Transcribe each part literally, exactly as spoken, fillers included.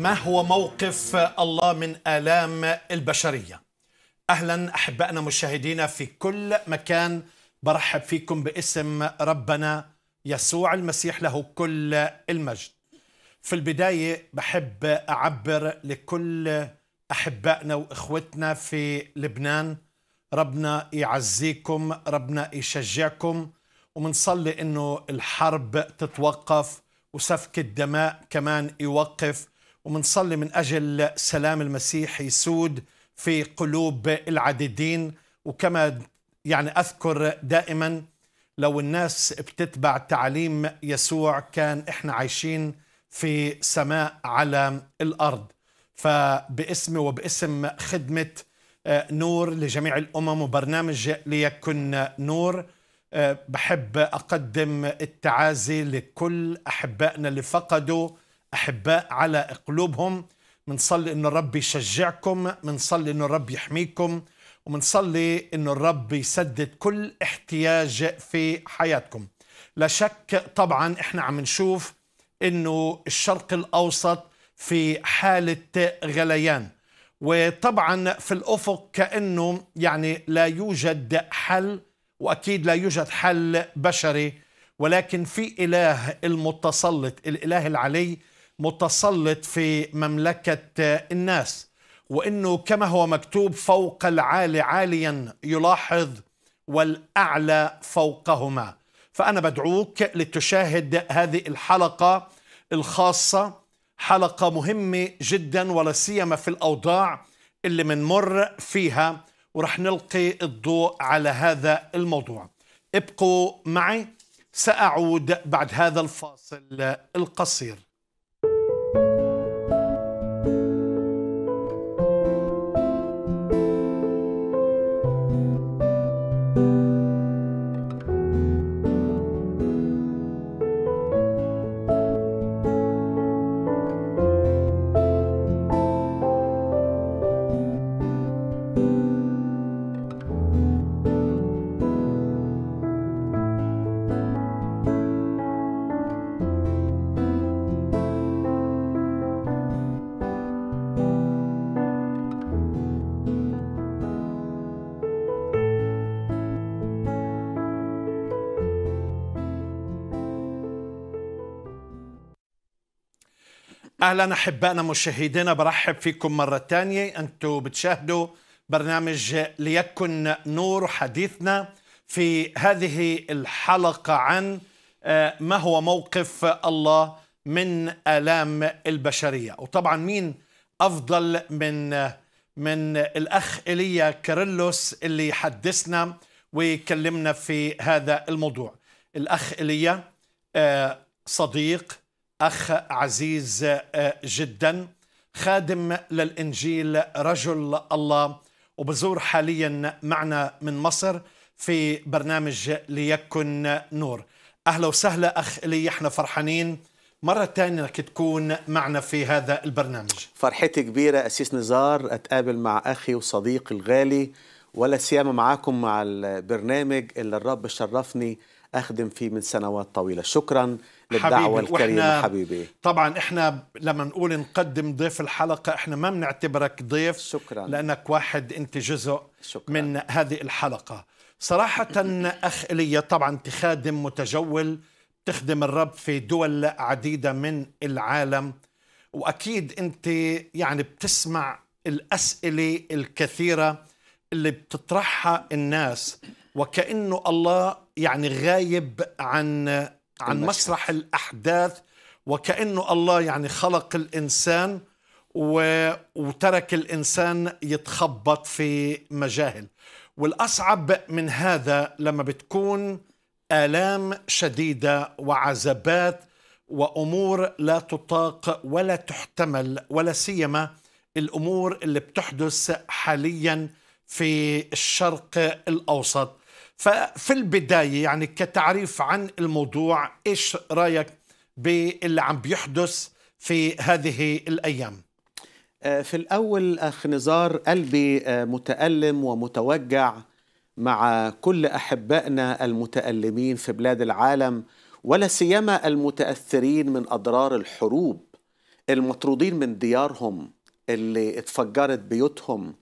ما هو موقف الله من آلام البشرية؟ أهلا أحبائنا مشاهدينا في كل مكان، برحب فيكم باسم ربنا يسوع المسيح له كل المجد. في البداية بحب أعبر لكل أحبائنا وإخوتنا في لبنان، ربنا يعزيكم، ربنا يشجعكم، ومنصلي إنه الحرب تتوقف وسفك الدماء كمان يوقف، ومنصلي من أجل سلام المسيح يسود في قلوب العديدين. وكما يعني أذكر دائما، لو الناس بتتبع تعاليم يسوع كان إحنا عايشين في سماء على الأرض. فباسمي وباسم خدمة نور لجميع الأمم وبرنامج ليكن نور بحب أقدم التعازي لكل أحبائنا اللي فقدوا أحباء على قلوبهم. منصلي إنه الرب يشجعكم، منصلي إنه الرب يحميكم، ومنصلي إنه الرب يسدد كل احتياج في حياتكم. لا شك طبعا إحنا عم نشوف إنه الشرق الأوسط في حالة غليان، وطبعا في الأفق كأنه يعني لا يوجد حل، وأكيد لا يوجد حل بشري، ولكن في إله المتسلط، الإله العلي متسلط في مملكة الناس، وإنه كما هو مكتوب فوق العالي عاليا يلاحظ والأعلى فوقهما. فأنا بدعوك لتشاهد هذه الحلقة الخاصة، حلقة مهمة جدا ولا سيما في الأوضاع اللي منمر فيها، ورح نلقي الضوء على هذا الموضوع. ابقوا معي، سأعود بعد هذا الفاصل القصير. أهلا أحبائنا مشاهدينا، برحب فيكم مرة تانية. أنتوا بتشاهدوا برنامج ليكن نور، حديثنا في هذه الحلقة عن ما هو موقف الله من آلام البشرية. وطبعا مين أفضل من من الأخ إيليا كيرلّس اللي حدثنا ويكلمنا في هذا الموضوع. الأخ إيليا صديق، أخ عزيز جدا، خادم للإنجيل، رجل الله، وبزور حاليا معنا من مصر في برنامج ليكن نور. أهلا وسهلا أخ إيليا، احنا فرحانين مرة تانية انك تكون معنا في هذا البرنامج. فرحتي كبيرة أسيس نزار أتقابل مع أخي وصديقي الغالي، ولا سيما معاكم مع البرنامج اللي الرب شرفني أخدم فيه من سنوات طويلة. شكرا للدعوة الكريمة حبيبي. طبعا احنا لما نقول نقدم ضيف الحلقة، احنا ما بنعتبرك ضيف، شكرا، لأنك واحد انت جزء شكرا من هذه الحلقة صراحة. أخ إيليا، طبعا تخادم متجول، تخدم الرب في دول عديدة من العالم، وأكيد انت يعني بتسمع الأسئلة الكثيرة اللي بتطرحها الناس، وكأنه الله يعني غايب عن عن مسرح الأحداث، وكأنه الله يعني خلق الإنسان و... وترك الإنسان يتخبط في مجاهل. والأصعب من هذا لما بتكون آلام شديدة وعذابات وأمور لا تطاق ولا تحتمل، ولا سيما الأمور اللي بتحدث حاليا في الشرق الأوسط. ففي البداية يعني كتعريف عن الموضوع، إيش رأيك باللي عم بيحدث في هذه الأيام؟ في الأول أخ نزار، قلبي متألم ومتوجع مع كل أحبائنا المتألمين في بلاد العالم، ولا سيما المتأثرين من أضرار الحروب المطرودين من ديارهم، اللي اتفجرت بيوتهم،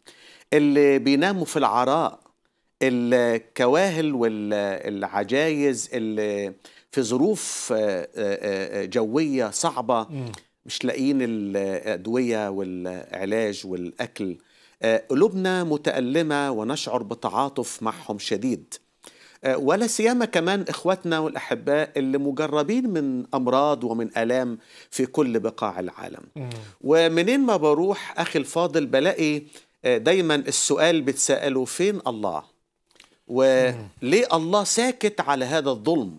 اللي بيناموا في العراء، الكواهل والعجايز اللي في ظروف جوية صعبة مش لاقيين الأدوية والعلاج والأكل. قلوبنا متألمة ونشعر بتعاطف معهم شديد، ولا سيما كمان إخواتنا والأحباء اللي مجربين من أمراض ومن آلام في كل بقاع العالم. ومنين ما بروح أخي الفاضل بلاقي دايما السؤال بتسأله: فين الله؟ وليه الله ساكت على هذا الظلم؟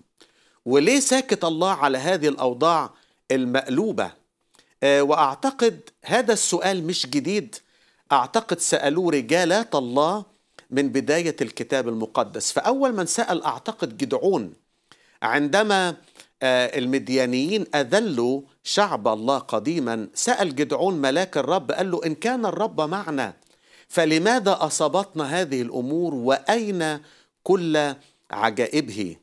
وليه ساكت الله على هذه الأوضاع المقلوبة؟ وأعتقد هذا السؤال مش جديد، أعتقد سألوه رجالات الله من بداية الكتاب المقدس. فأول من سأل أعتقد جدعون عندما المديانيين أذلوا شعب الله قديما. سأل جدعون ملاك الرب قال له: إن كان الرب معنا فلماذا أصابتنا هذه الأمور وأين كل عجائبه؟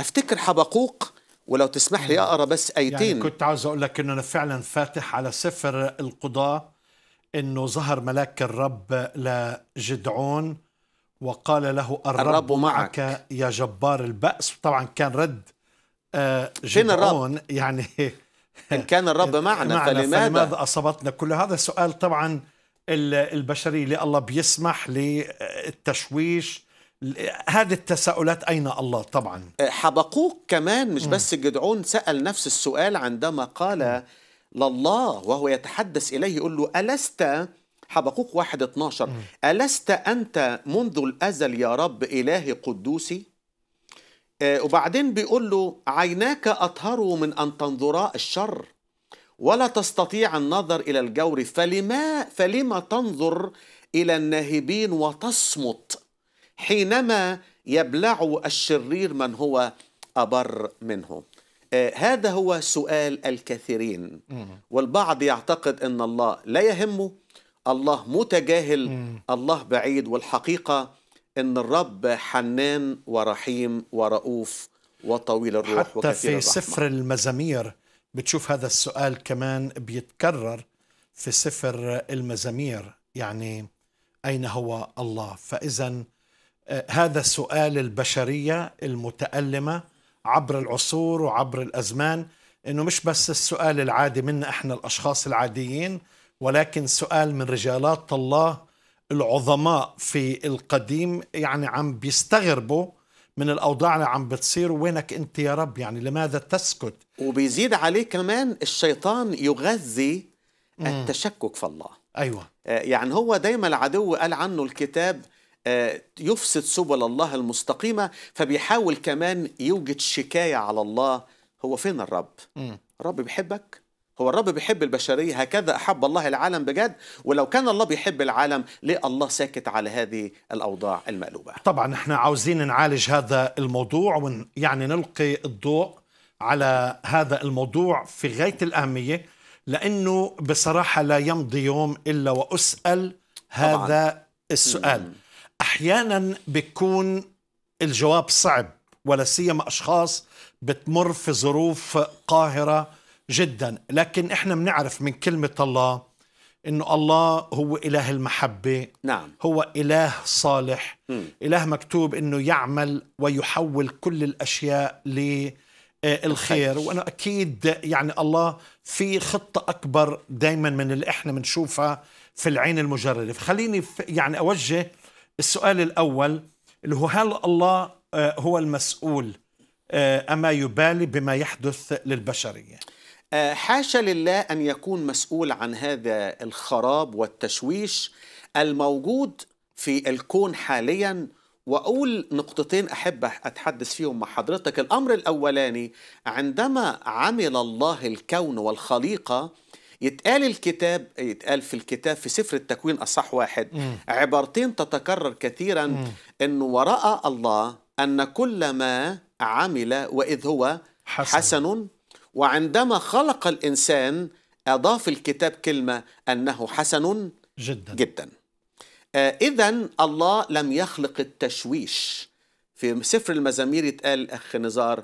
أفتكر حبقوق، ولو تسمح لي أقرأ بس آيتين. يعني كنت عاوز أقول لك إنه أنا فعلا فاتح على سفر القضاة، إنه ظهر ملاك الرب لجدعون وقال له: الرب, الرب معك, معك يا جبار البأس. طبعا كان رد جدعون يعني: إن كان الرب معنا, معنا فلماذا, فلماذا أصابتنا كل هذا. السؤال طبعا البشري، ليه الله بيسمح للتشويش؟ هذه التساؤلات أين الله؟ طبعا حبقوق كمان مش بس جدعون سأل نفس السؤال عندما قال لله وهو يتحدث إليه، يقول له: ألست، حبقوق واحد اتناشر، ألست أنت منذ الأزل يا رب إله قدوسي؟ آه وبعدين بيقول له: عيناك أطهر من أن تنظرا الشر ولا تستطيع النظر إلى الجور، فلما فلما تنظر إلى الناهبين وتصمت حينما يبلع الشرير من هو أبر منه؟ آه هذا هو سؤال الكثيرين. والبعض يعتقد أن الله لا يهمه، الله متجاهل، الله بعيد. والحقيقة أن الرب حنان ورحيم ورؤوف وطويل الروح وكثير الرحمة. حتى في سفر المزامير بتشوف هذا السؤال كمان بيتكرر في سفر المزامير، يعني أين هو الله؟ فإذا هذا السؤال البشرية المتألمة عبر العصور وعبر الأزمان، إنه مش بس السؤال العادي منا إحنا الأشخاص العاديين، ولكن سؤال من رجالات الله العظماء في القديم، يعني عم بيستغربوا من الأوضاع اللي عم بتصير. وينك أنت يا رب؟ يعني لماذا تسكت؟ وبيزيد عليه كمان الشيطان يغذي مم. التشكك في الله. أيوة، يعني هو دايما العدو قال عنه الكتاب يفسد سبل الله المستقيمة، فبيحاول كمان يوجد شكاية على الله. هو فين الرب؟ مم. الرب بيحبك؟ هو الرب بيحب البشرية؟ هكذا أحب الله العالم؟ بجد؟ ولو كان الله بيحب العالم ليه الله ساكت على هذه الأوضاع المقلوبة؟ طبعا احنا عاوزين نعالج هذا الموضوع ويعني نلقي الضوء على هذا الموضوع في غاية الأهمية، لأنه بصراحة لا يمضي يوم إلا وأسأل هذا طبعاً. السؤال أحيانا بيكون الجواب صعب، ولا سيما أشخاص بتمر في ظروف قاهرة جدا، لكن احنا بنعرف من كلمة الله انه الله هو إله المحبة. نعم، هو إله صالح، م. إله مكتوب انه يعمل ويحول كل الأشياء للخير. وانا اكيد يعني الله في خطة اكبر دايما من اللي احنا بنشوفها في العين المجردة. فخليني يعني اوجه السؤال الاول اللي هو: هل الله هو المسؤول اما يبالي بما يحدث للبشرية؟ حاشا لله أن يكون مسؤول عن هذا الخراب والتشويش الموجود في الكون حاليا. وأقول نقطتين أحب أتحدث فيهم مع حضرتك. الأمر الأولاني، عندما عمل الله الكون والخليقة، يتقال الكتاب يتقال في الكتاب في سفر التكوين أصح واحد م. عبارتين تتكرر كثيرا م. إنه ورأى الله أن كل ما عمل وإذ هو حسن, حسن وعندما خلق الإنسان أضاف الكتاب كلمة أنه حسن جدا جدا. آه إذن الله لم يخلق التشويش. في سفر المزامير يتقال أخ نزار: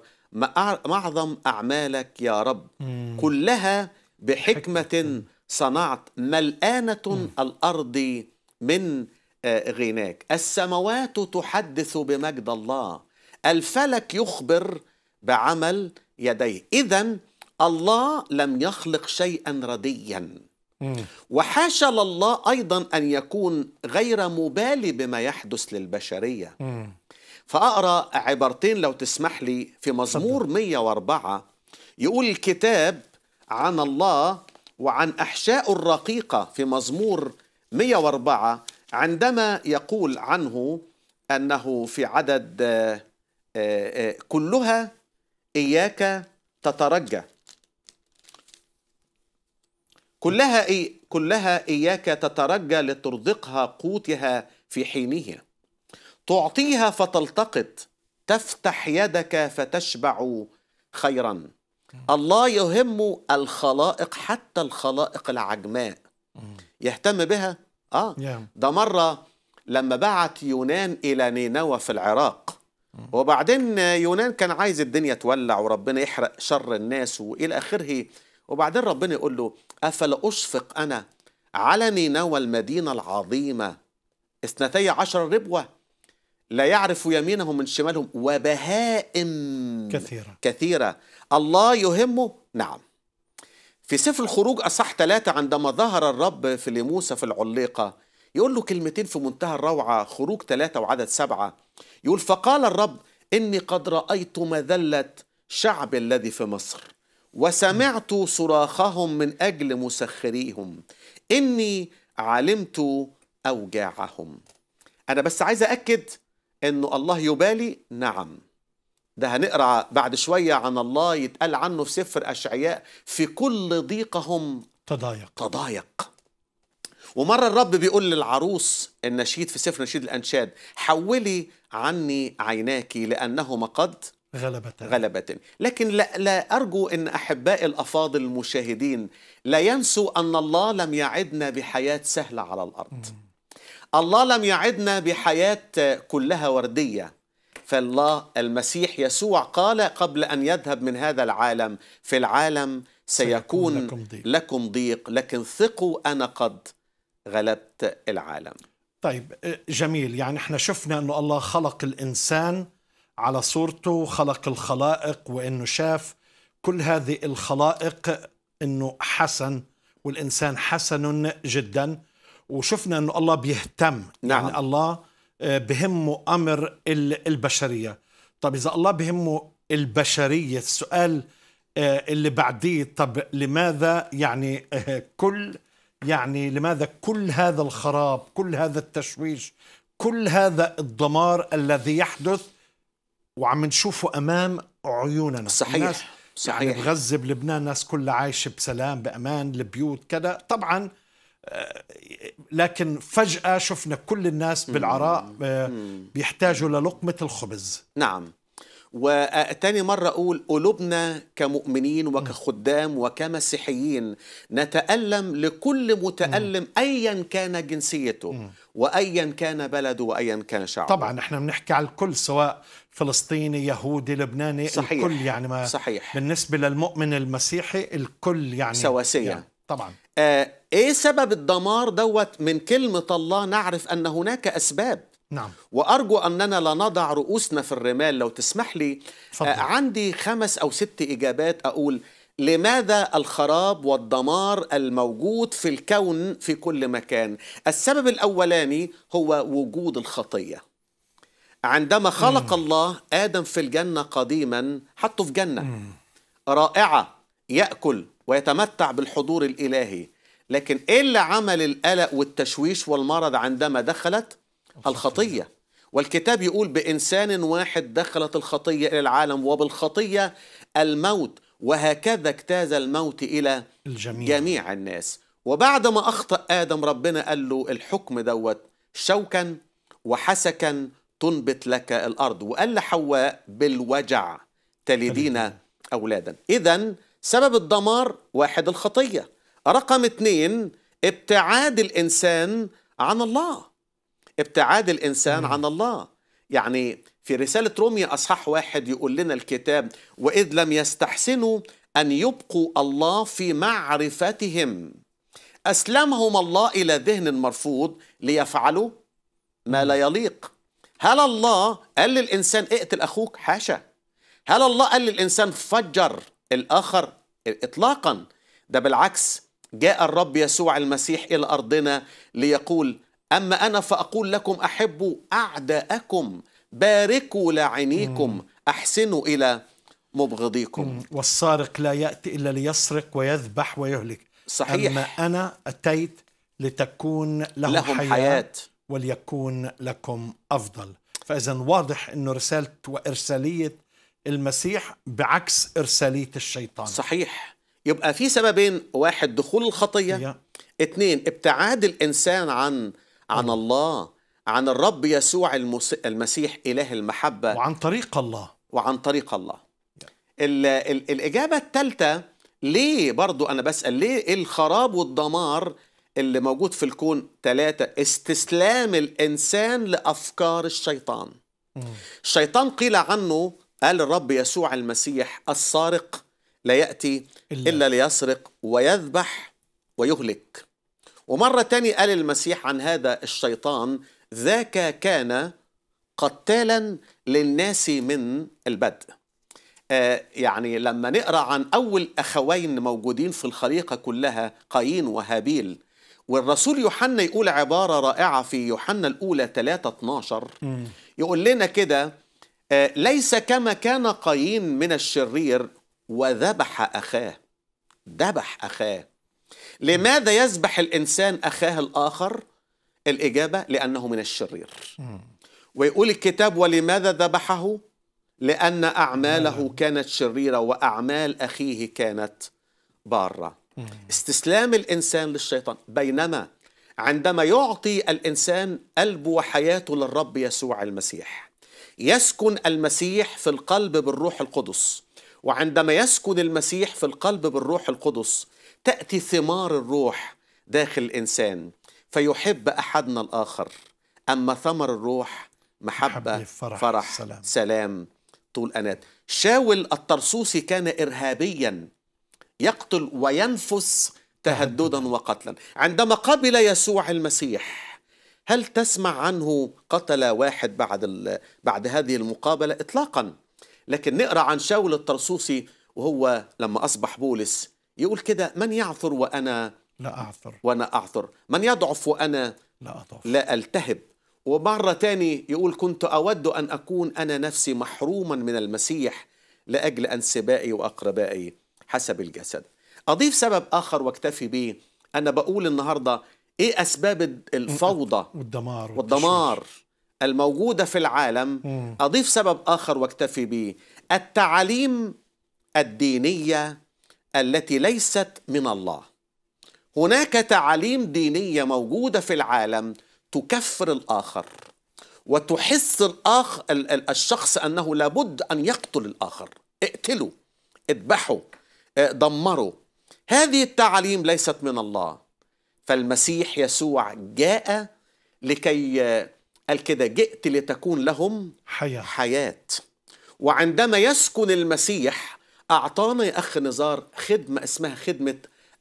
معظم أعمالك يا رب مم. كلها بحكمة صنعت، ملآنة الأرض من غناك، السماوات تحدث بمجد الله، الفلك يخبر بعمل يديه. إذن الله لم يخلق شيئا رديا، وحاشا لله أيضا أن يكون غير مبالي بما يحدث للبشرية. فأقرأ عبارتين لو تسمح لي في مزمور مئة وأربعة، يقول الكتاب عن الله وعن أحشائه الرقيقة في مزمور مئة وأربعة عندما يقول عنه أنه في عدد كلها إياك تترجى، كلها إي كلها إياك تترجى لترزقها قوتها في حينها، تعطيها فتلتقط، تفتح يدك فتشبع خيرا. الله يهم الخلائق، حتى الخلائق العجماء يهتم بها. آه ده مرة لما بعت يونان إلى نينوى في العراق، وبعدين يونان كان عايز الدنيا تولع وربنا يحرق شر الناس وإلى آخره، وبعدين ربنا يقول له أفلا أشفق أنا على نينوى المدينة العظيمة اثنتي عشر ربوة لا يعرف يمينهم من شمالهم وبهائم كثيرة كثيرة. الله يهمه. نعم، في سفر الخروج أصح ثلاثة عندما ظهر الرب في لموسى في العليقة يقول له كلمتين في منتهى الروعة، خروج ثلاثة وعدد سبعة، يقول فقال الرب إني قد رأيت مذلة شعب الذي في مصر وسمعت صراخهم من أجل مسخريهم، إني علمت أوجاعهم. أنا بس عايز أأكد إنه الله يبالي. نعم، ده هنقرأ بعد شوية عن الله يتقال عنه في سفر أشعياء في كل ضيقهم تضايق تضايق. ومرة الرب بيقول للعروس النشيد في سفر نشيد الأنشاد حولي عني عيناك لأنهما قد غلبتني غلبتني. لكن لا, لا أرجو أن أحبائي الأفاضل المشاهدين لا ينسوا أن الله لم يعدنا بحياة سهلة على الأرض. م. الله لم يعدنا بحياة كلها وردية، فالله المسيح يسوع قال قبل أن يذهب من هذا العالم في العالم سيكون لكم ضيق لكن ثقوا أنا قد غلبت العالم. طيب جميل، يعني احنا شفنا أنه الله خلق الإنسان على صورته، خلق الخلائق، وأنه شاف كل هذه الخلائق أنه حسن والإنسان حسن جداً، وشفنا أنه الله بيهتم. نعم. يعني الله بهمه أمر البشرية. طب إذا الله بهمه البشرية، السؤال اللي بعديه، طب لماذا يعني كل يعني لماذا كل هذا الخراب، كل هذا التشويش، كل هذا الدمار الذي يحدث وعم نشوفه أمام عيوننا؟ صحيح صحيح، يعني بغزة بلبنان ناس كلها عايشة بسلام بأمان، البيوت كذا طبعا، لكن فجأة شفنا كل الناس بالعراء بيحتاجوا للقمة الخبز. نعم، وتاني مرة أقول قلوبنا كمؤمنين وكخدام وكمسيحيين نتألم لكل متألم أيا كان جنسيته وأيا كان بلده وأيا كان شعبه. طبعا احنا بنحكي على الكل، سواء فلسطيني يهودي لبناني. صحيح. الكل يعني ما صحيح. بالنسبة للمؤمن المسيحي الكل يعني سواسية يعني. طبعا آه ايه سبب الدمار دوت؟ من كلمة الله نعرف ان هناك اسباب. نعم، وارجو اننا لا نضع رؤوسنا في الرمال. لو تسمح لي آه عندي خمس او ست اجابات اقول لماذا الخراب والدمار الموجود في الكون في كل مكان. السبب الاولاني هو وجود الخطية. عندما خلق مم. الله آدم في الجنة قديما، حطه في جنة مم. رائعة يأكل ويتمتع بالحضور الإلهي، لكن إيه اللي عمل القلق والتشويش والمرض عندما دخلت الخطية؟ والكتاب يقول بإنسان واحد دخلت الخطية إلى العالم وبالخطية الموت، وهكذا اجتاز الموت إلى الجميع. جميع الناس. وبعد ما أخطأ آدم ربنا قال له الحكم دوت شوكا وحسكا تنبت لك الأرض، وقال لحواء بالوجع تلدين أولادا. إذن سبب الدمار واحد الخطية. رقم اتنين ابتعاد الإنسان عن الله. ابتعاد الإنسان مم. عن الله، يعني في رسالة رومية أصحاح واحد يقول لنا الكتاب وإذ لم يستحسنوا أن يبقوا الله في معرفتهم. أسلمهم الله إلى ذهن مرفوض ليفعلوا ما لا يليق. هل الله قال للإنسان اقتل أخوك؟ حاشا. هل الله قال للإنسان فجر الآخر؟ إطلاقا. ده بالعكس، جاء الرب يسوع المسيح إلى أرضنا ليقول: أما أنا فأقول لكم أحبوا أعداءكم، باركوا لاعنيكم، أحسنوا إلى مبغضيكم. والسارق لا يأتي إلا ليسرق ويذبح ويهلك. صحيح. أما أنا أتيت لتكون لهم, لهم حياة, حياة وليكون لكم أفضل. فإذا واضح أنه رسالة وإرسالية المسيح بعكس إرسالية الشيطان. صحيح. يبقى في سببين: واحد دخول الخطية، اثنين ابتعاد الإنسان عن عن الله، عن الرب يسوع المسيح إله المحبة، وعن طريق الله وعن طريق الله ال ال الإجابة الثالثة، ليه برضو أنا بسأل ليه الخراب والدمار اللي موجود في الكون؟ ثلاثة: استسلام الإنسان لأفكار الشيطان. مم. الشيطان قيل عنه، قال الرب يسوع المسيح: السارق لا يأتي إلا, إلا ليسرق ويذبح ويهلك. ومرة تاني قال المسيح عن هذا الشيطان: ذاك كان قتالا للناس من البدء. آه يعني لما نقرأ عن أول أخوين موجودين في الخليقة كلها، قايين وهابيل، والرسول يوحنا يقول عبارة رائعة في يوحنا الأولى ثلاثة اثناشر، يقول لنا كده: آه ليس كما كان قايين من الشرير وذبح أخاه. ذبح أخاه. لماذا يذبح الإنسان أخاه الآخر؟ الإجابة: لأنه من الشرير. ويقول الكتاب: ولماذا ذبحه؟ لأن أعماله كانت شريرة وأعمال أخيه كانت بارة. استسلام الإنسان للشيطان. بينما عندما يعطي الإنسان قلبه وحياته للرب يسوع المسيح، يسكن المسيح في القلب بالروح القدس، وعندما يسكن المسيح في القلب بالروح القدس تأتي ثمار الروح داخل الإنسان، فيحب أحدنا الآخر. أما ثمر الروح: محبة، فرح, فرح سلام, سلام طول أنات. شاول الطرسوسي كان إرهابيا يقتل وينفس تهددا وقتلا. عندما قبل يسوع المسيح، هل تسمع عنه قتل واحد بعد, بعد هذه المقابلة؟ إطلاقا. لكن نقرأ عن شاول الطرسوسي وهو لما أصبح بولس يقول كده: من يعثر وأنا لا أعثر، وأنا أعثر، من يضعف وأنا لا أضعف، لا ألتهب. ومرة تاني يقول: كنت أود أن أكون أنا نفسي محروما من المسيح لأجل أنسبائي وأقربائي حسب الجسد. أضيف سبب آخر واكتفي به. أنا بقول النهاردة: إيه أسباب الفوضى والدمار, والدمار الموجودة في العالم؟ أضيف سبب آخر واكتفي به: التعاليم الدينية التي ليست من الله. هناك تعاليم دينية موجودة في العالم تكفر الآخر وتحس الآخر الشخص أنه لابد أن يقتل الآخر. اقتلوا، اذبحوا، دمروا. هذه التعاليم ليست من الله. فالمسيح يسوع جاء لكي قال كده: جئت لتكون لهم حياة, حياة. وعندما يسكن المسيح، أعطانا يا أخ نزار خدمة اسمها خدمة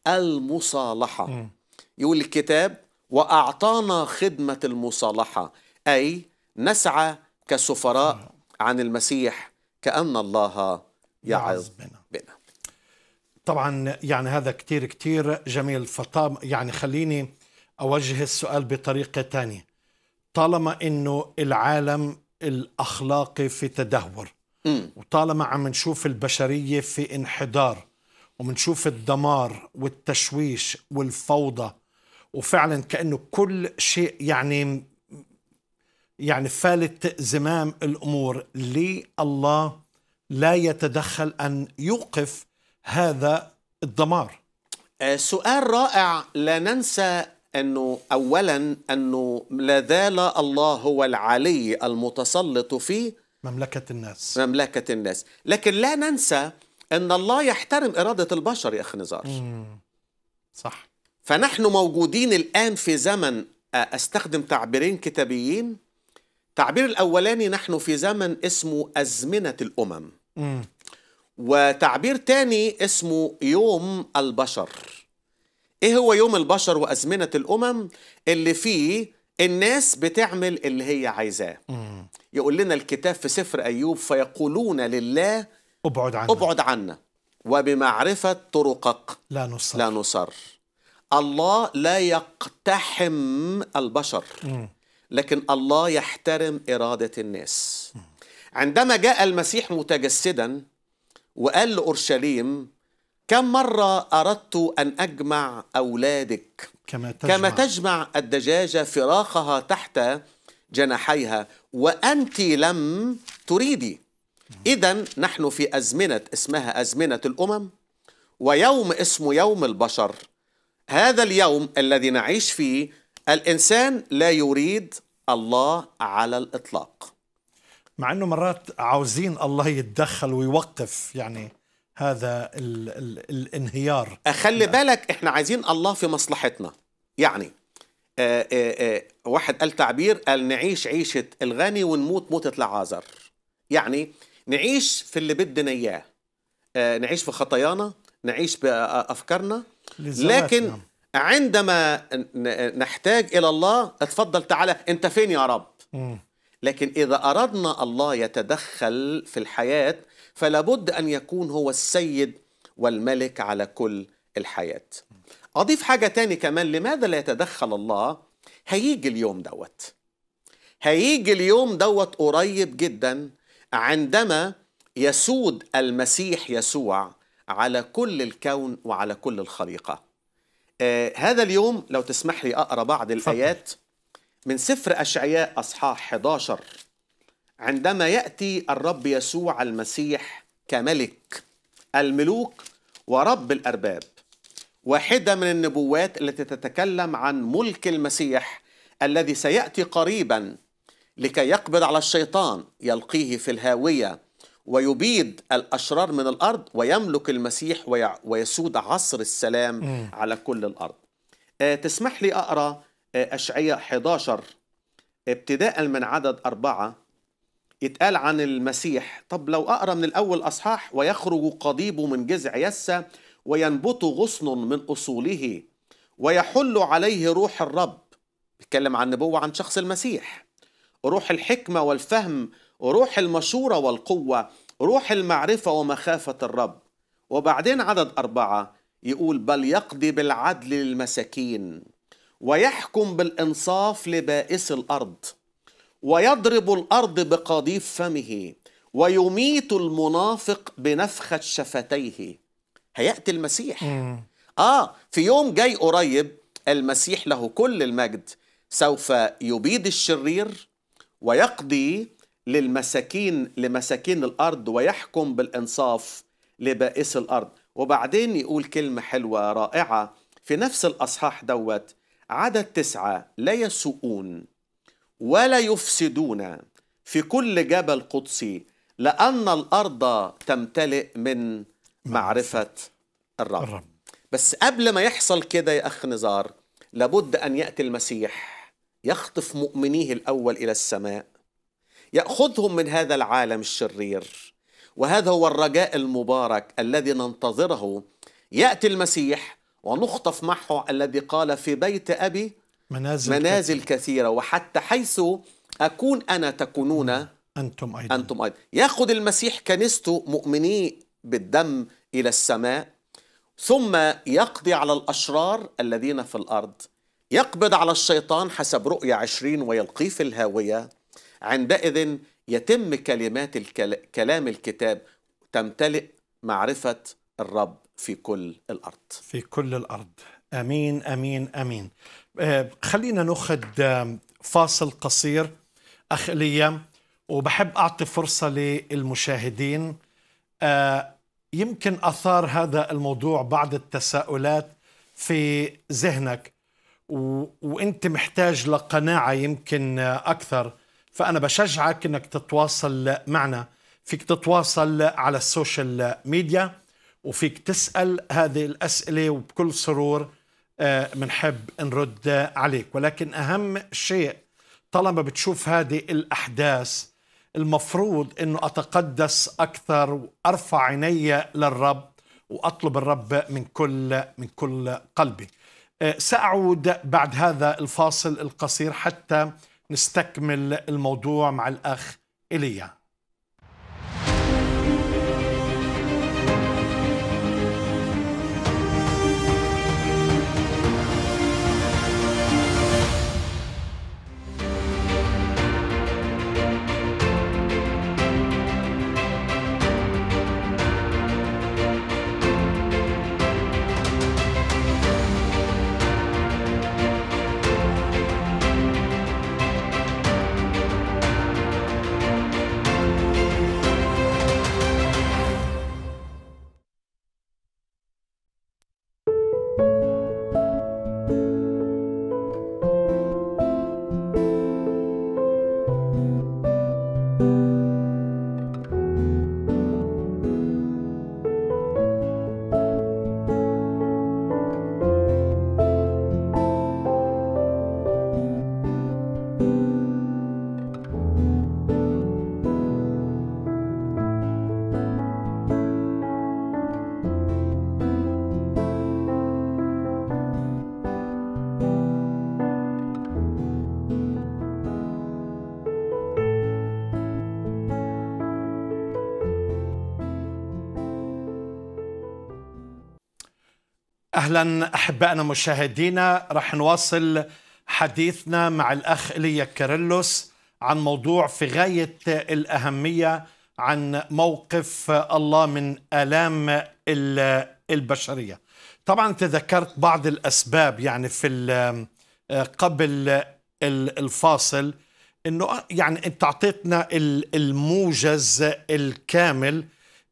المصالحة. م. يقول الكتاب: وأعطانا خدمة المصالحة، أي نسعى كسفراء عن المسيح كأن الله يعظ بنا. بنا طبعا يعني هذا كتير كتير جميل. فطام يعني خليني أوجه السؤال بطريقة تانية. طالما أنه العالم الأخلاقي في تدهور، م. وطالما عم نشوف البشرية في انحدار، ومنشوف الدمار والتشويش والفوضى، وفعلا كأنه كل شيء يعني يعني فالت زمام الأمور، ليه الله لا يتدخل أن يوقف هذا الدمار؟ سؤال رائع. لا ننسى أنه أولا أنه لا زال الله هو العلي المتسلط في مملكة الناس مملكة الناس لكن لا ننسى أن الله يحترم إرادة البشر يا أخي نزار. صح. فنحن موجودين الآن في زمن، أستخدم تعبيرين كتابيين. تعبير الأولاني: نحن في زمن اسمه أزمنة الأمم. مم. وتعبير تاني اسمه يوم البشر. ايه هو يوم البشر وازمنه الامم؟ اللي فيه الناس بتعمل اللي هي عايزاه. يقول لنا الكتاب في سفر ايوب: فيقولون لله ابعد عنا ابعد عنا وبمعرفه طرقك لا نصر لا نصر. الله لا يقتحم البشر، لكن الله يحترم اراده الناس. عندما جاء المسيح متجسدا وقال لأورشليم: كم مرة أردت أن أجمع أولادك كما تجمع, كما تجمع الدجاجة فراخها تحت جناحيها وأنت لم تريدي. إذن نحن في أزمنة اسمها أزمنة الأمم، ويوم اسمه يوم البشر. هذا اليوم الذي نعيش فيه الإنسان لا يريد الله على الإطلاق، مع أنه مرات عاوزين الله يتدخل ويوقف يعني هذا ال ال الانهيار. أخلي بالك، إحنا عايزين الله في مصلحتنا. يعني آآ آآ واحد قال تعبير، قال نعيش عيشة الغني ونموت موتة العازر. يعني نعيش في اللي بدنا إياه، نعيش في خطايانا، نعيش بأفكارنا، لكن عندما نحتاج إلى الله اتفضل تعالى، أنت فين يا رب؟ م. لكن إذا أردنا الله يتدخل في الحياة فلابد أن يكون هو السيد والملك على كل الحياة. أضيف حاجة تاني كمان، لماذا لا يتدخل الله؟ هيجي اليوم دوت هيجي اليوم دوت قريب جدا، عندما يسود المسيح يسوع على كل الكون وعلى كل الخليقة. آه هذا اليوم لو تسمح لي أقرأ بعض الآيات من سفر أشعياء أصحاح أحد عشر، عندما يأتي الرب يسوع المسيح كملك الملوك ورب الأرباب. واحدة من النبوات التي تتكلم عن ملك المسيح الذي سيأتي قريبا لكي يقبض على الشيطان، يلقيه في الهاوية ويبيد الأشرار من الأرض، ويملك المسيح ويسود عصر السلام على كل الأرض. أه تسمح لي أقرأ أشعياء أحد عشر ابتداء من عدد أربعة. يتقال عن المسيح، طب لو أقرأ من الأول أصحاح: ويخرج قضيب من جذع يسة وينبت غصن من أصوله ويحل عليه روح الرب. بيتكلم عن نبوة عن شخص المسيح: روح الحكمة والفهم، روح المشورة والقوة، روح المعرفة ومخافة الرب. وبعدين عدد أربعة يقول: بل يقضي بالعدل للمساكين ويحكم بالإنصاف لبائس الأرض، ويضرب الأرض بقضيف فمه ويميت المنافق بنفخة شفتيه. هيأتي المسيح. مم. آه في يوم جاي قريب المسيح له كل المجد، سوف يبيد الشرير ويقضي للمساكين لمساكين الأرض ويحكم بالإنصاف لبائس الأرض. وبعدين يقول كلمة حلوة رائعة في نفس الأصحاح دوت عدد تسعة: لا يسوءون ولا يفسدون في كل جبل قدسي، لأن الأرض تمتلئ من معرفة الرب. الرب. بس قبل ما يحصل كده يا أخ نزار، لابد أن يأتي المسيح يخطف مؤمنيه الأول إلى السماء، يأخذهم من هذا العالم الشرير، وهذا هو الرجاء المبارك الذي ننتظره. يأتي المسيح ونخطف معه، الذي قال: في بيت أبي منازل, منازل كثيرة. كثيرة وحتى حيث أكون أنا تكونون أنتم أيضا, أنتم أيضا. يأخذ المسيح كنيسته مؤمني بالدم إلى السماء، ثم يقضي على الأشرار الذين في الأرض، يقبض على الشيطان حسب رؤية عشرين ويلقيه في الهاوية. عندئذ يتم كلمات الكل... كلام الكتاب: تمتلئ معرفة الرب في كل الأرض في كل الأرض. أمين أمين أمين. آه خلينا نأخذ آه فاصل قصير أخ إيليا، وبحب أعطي فرصة للمشاهدين. آه يمكن أثار هذا الموضوع بعض التساؤلات في ذهنك، و... وأنت محتاج لقناعة يمكن آه أكثر، فأنا بشجعك أنك تتواصل معنا. فيك تتواصل على السوشيال ميديا وفيك تسأل هذه الأسئلة، وبكل سرور منحب نرد عليك. ولكن أهم شيء، طالما بتشوف هذه الأحداث المفروض أنه أتقدس أكثر وأرفع عيني للرب وأطلب الرب من كل من كل قلبي. سأعود بعد هذا الفاصل القصير حتى نستكمل الموضوع مع الأخ إيليا. أهلا أحبائنا مشاهدينا، رح نواصل حديثنا مع الأخ إيليا كيرلّس عن موضوع في غاية الأهمية، عن موقف الله من آلام البشرية. طبعا تذكرت بعض الأسباب يعني في قبل الفاصل، إنه يعني أنت أعطيتنا الموجز الكامل